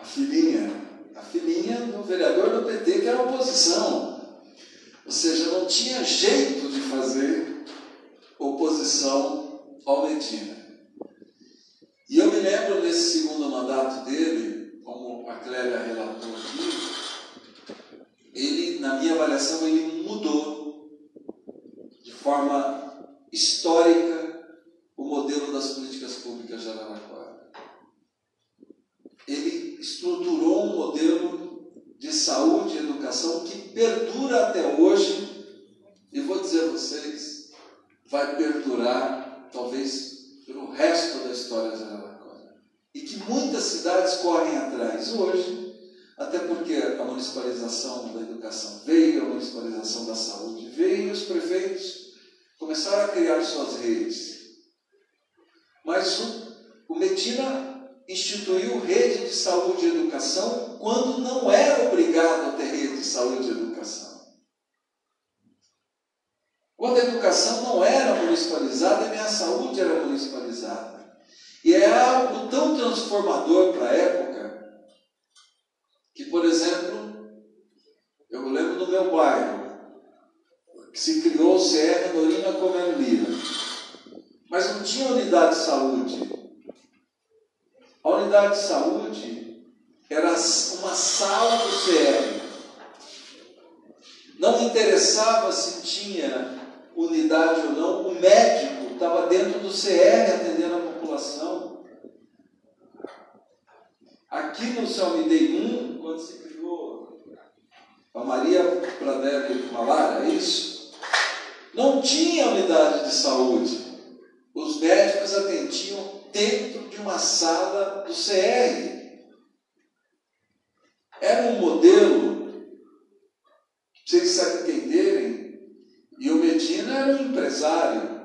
a filhinha, a filhinha do vereador do P T, que era oposição. Ou seja, não tinha jeito de fazer oposição ao Medina. E eu me lembro desse segundo mandato dele, como a Clélia relatou aqui, ele, na minha avaliação, ele mudou de forma histórica o modelo das políticas públicas de Araraquara. Ele estruturou um modelo de saúde e educação que perdura até hoje, e vou dizer a vocês, vai perdurar, talvez, pelo resto da história de Araraquara. E que muitas cidades correm atrás hoje, até porque a municipalização da educação veio, a municipalização da saúde veio, e os prefeitos começaram a criar suas redes. Mas o, o Medina instituiu rede de saúde e educação quando não era obrigado a ter rede de saúde e educação. Quando a educação não era municipalizada, a minha saúde era municipalizada. E é algo tão transformador para a época, que, por exemplo, eu me lembro do meu bairro, que se criou o C R Dorina Comenlira, mas não tinha unidade de saúde. A unidade de saúde era uma sala do C R. Não interessava se tinha unidade ou não, o médico estava dentro do C R atendendo a população. Aqui no Salmidei um, quando se criou a Maria Pradelli Malara, é isso? Não tinha unidade de saúde. Os médicos atendiam dentro de uma sala do C R. Era um modelo, vocês sabem entenderem. E o Medina era um empresário.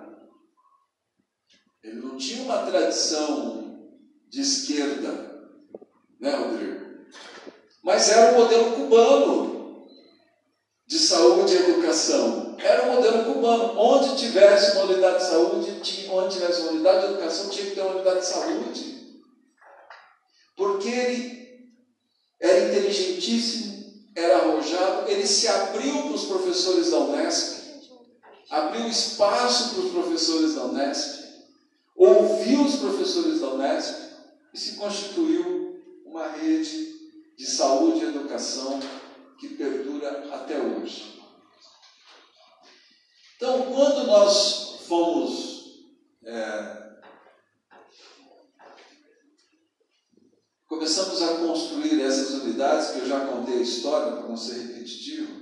Ele não tinha uma tradição de esquerda, né, Rodrigo? Mas era um modelo cubano de saúde e educação. Era um modelo cubano. Onde tivesse uma unidade de saúde, tinha, onde tivesse uma unidade de educação, tinha que ter uma unidade de saúde. Porque ele era inteligentíssimo, era arrojado, ele se abriu para os professores da Unesp, abriu espaço para os professores da Unesp, ouviu os professores da Unesp e se constituiu uma rede de saúde e educação que perdura até hoje. Então, quando nós fomos é, começamos a construir essas unidades, que eu já contei a história para não ser repetitivo,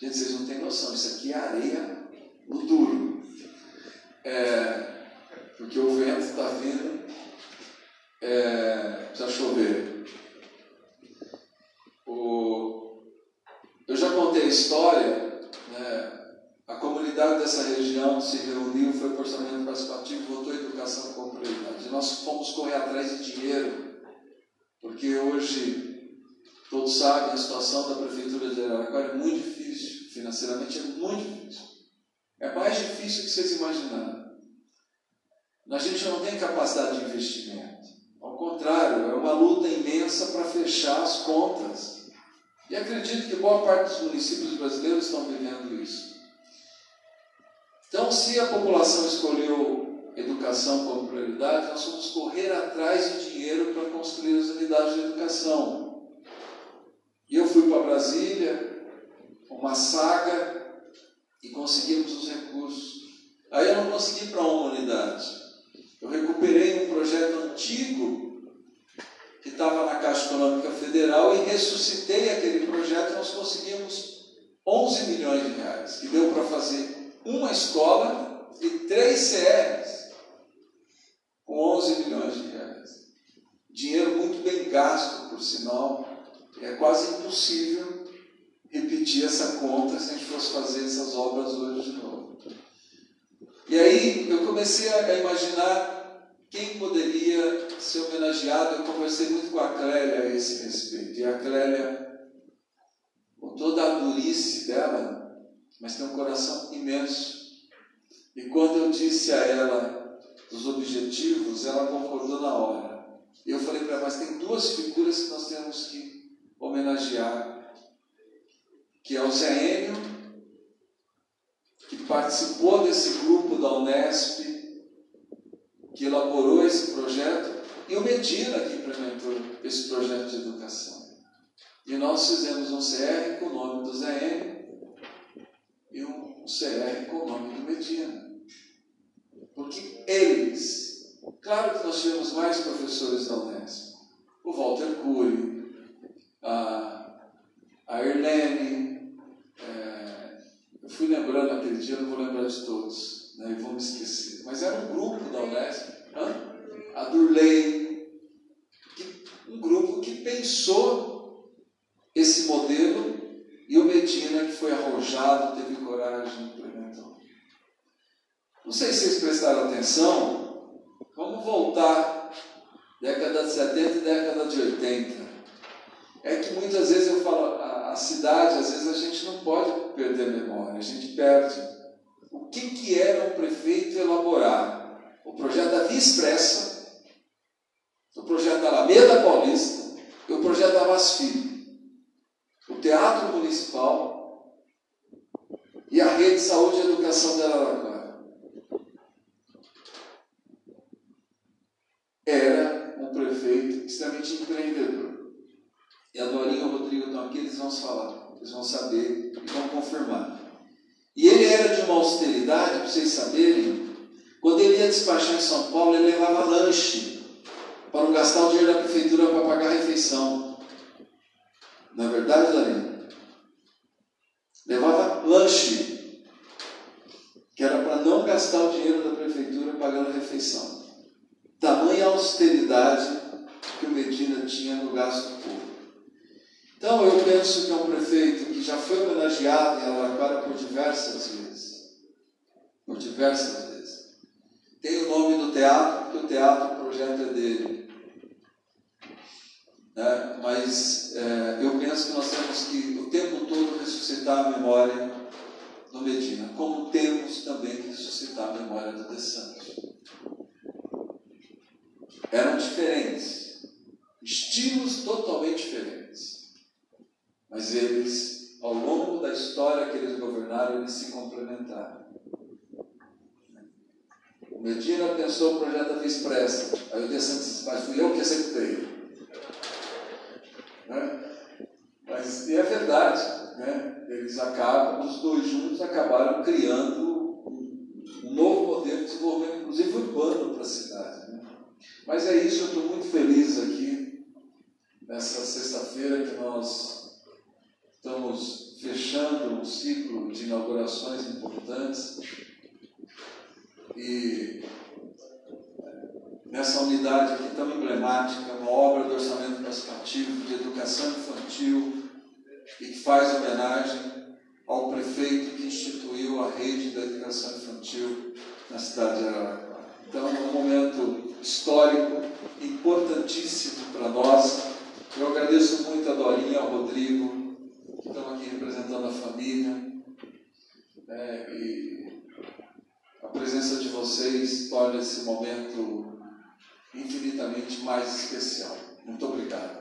gente, vocês não têm noção, isso aqui é areia no duro, é, porque o vento está vindo, é, precisa chover. O, eu já contei a história, né, a comunidade dessa região se reuniu, foi para o orçamento participativo, votou educação como prioridade. Nós fomos correr atrás de dinheiro, porque hoje, todos sabem, a situação da Prefeitura de Araraquara é muito difícil, financeiramente é muito difícil. É mais difícil do que vocês imaginaram. A gente não tem capacidade de investimento. Ao contrário, é uma luta imensa para fechar as contas. E acredito que boa parte dos municípios brasileiros estão vivendo isso. Então, se a população escolheu educação como prioridade, nós vamos correr atrás de dinheiro para construir as unidades de educação. E eu fui para Brasília, uma saga, e conseguimos os recursos. Aí eu não consegui para uma unidade. Eu recuperei um projeto antigo que estava na Caixa Econômica Federal e ressuscitei aquele projeto. Nós conseguimos onze milhões de reais, que deu para fazer uma escola e três C Rs com onze milhões de reais. Dinheiro muito bem gasto, por sinal. É quase impossível repetir essa conta se a gente fosse fazer essas obras hoje de novo. E aí eu comecei a imaginar quem poderia ser homenageado. Eu conversei muito com a Clélia a esse respeito. E a Clélia, com toda a durice dela, mas tem um coração imenso. E quando eu disse a ela os objetivos, ela concordou na hora. E eu falei para ela, mas tem duas figuras que nós temos que homenagear, que é o Zé Enio, que participou desse grupo da Unesp, que elaborou esse projeto, e o Medina, que implementou esse projeto de educação. E nós fizemos um C R com o nome do Zé e um C R com o nome do Medina. Porque eles... Claro que nós tivemos mais professores da Unesp. O Walter Cury, a, a Erlene... É, eu fui lembrando aquele dia, não vou lembrar de todos, né, e vou me esquecer. Mas era um grupo da Unesp, hã? a Durley, que, um grupo que pensou esse modelo, e o Medina, que foi arrojado, teve coragem de implementar. Não sei se vocês prestaram atenção, vamos voltar, década de setenta e década de oitenta. É que muitas vezes eu falo, a, a cidade, às vezes a gente não pode perder a memória, a gente perde. O que, que era um prefeito elaborar? O projeto da Via Expressa, o projeto da Alameda Paulista e o projeto da Vaz Filho, o Teatro Municipal e a Rede de Saúde e Educação da Araraquara. Era um prefeito extremamente empreendedor. E a Dorinha e o Rodrigo estão aqui, eles vão falar, eles vão saber e vão confirmar. E ele era de uma austeridade, para vocês saberem, quando ele ia despachar em São Paulo, ele levava lanche para não gastar o dinheiro da prefeitura para pagar a refeição. Na verdade, Dorinha, levava lanche, que era para não gastar o dinheiro da prefeitura pagando a refeição. Tamanha austeridade que o Medina tinha no gasto público. Então, eu penso que é um prefeito que já foi homenageado em Araraquara por diversas vezes. Por diversas vezes. Tem o nome do teatro, porque o teatro, o projeto é dele. É, mas é, eu penso que nós temos que o tempo todo ressuscitar a memória do Medina, como temos também que ressuscitar a memória do De Sante. Eram diferentes, estilos totalmente diferentes, mas eles, ao longo da história que eles governaram, eles se complementaram. O Medina pensou o projeto da Via Expressa, aí o De Sante disse, mas fui eu que executei. Mas é verdade, né? Eles acabam, os dois juntos acabaram criando um novo modelo de desenvolvimento, inclusive urbano, para a cidade, né? Mas é isso, eu estou muito feliz aqui, nessa sexta-feira que nós estamos fechando um ciclo de inaugurações importantes, e nessa unidade aqui tão emblemática, uma obra do Orçamento Participativo de Educação Infantil, e que faz homenagem ao prefeito que instituiu a rede da educação infantil na cidade de Araraquara. Então, é um momento histórico, importantíssimo para nós. Eu agradeço muito a Dorinha, ao Rodrigo, que estão aqui representando a família, né? E a presença de vocês torna esse momento infinitamente mais especial. Muito obrigado.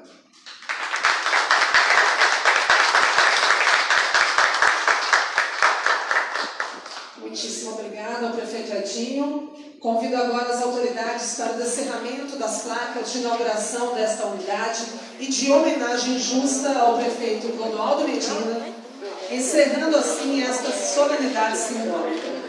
Muitíssimo obrigado ao prefeito Edinho. Convido agora as autoridades para o descerramento das placas de inauguração desta unidade e de homenagem justa ao prefeito Clodoaldo Medina, encerrando assim esta solenidade simbólica.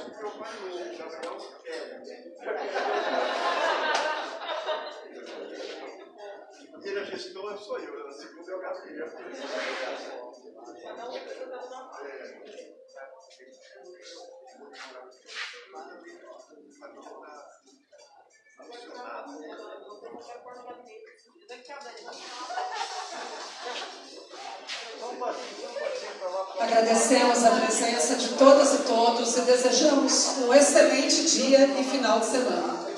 acho que eu ganhei, já não quero. Primeira gestora sou eu, a segunda é o Gabriel. Agradecemos a presença de todas e todos e desejamos um excelente dia e final de semana.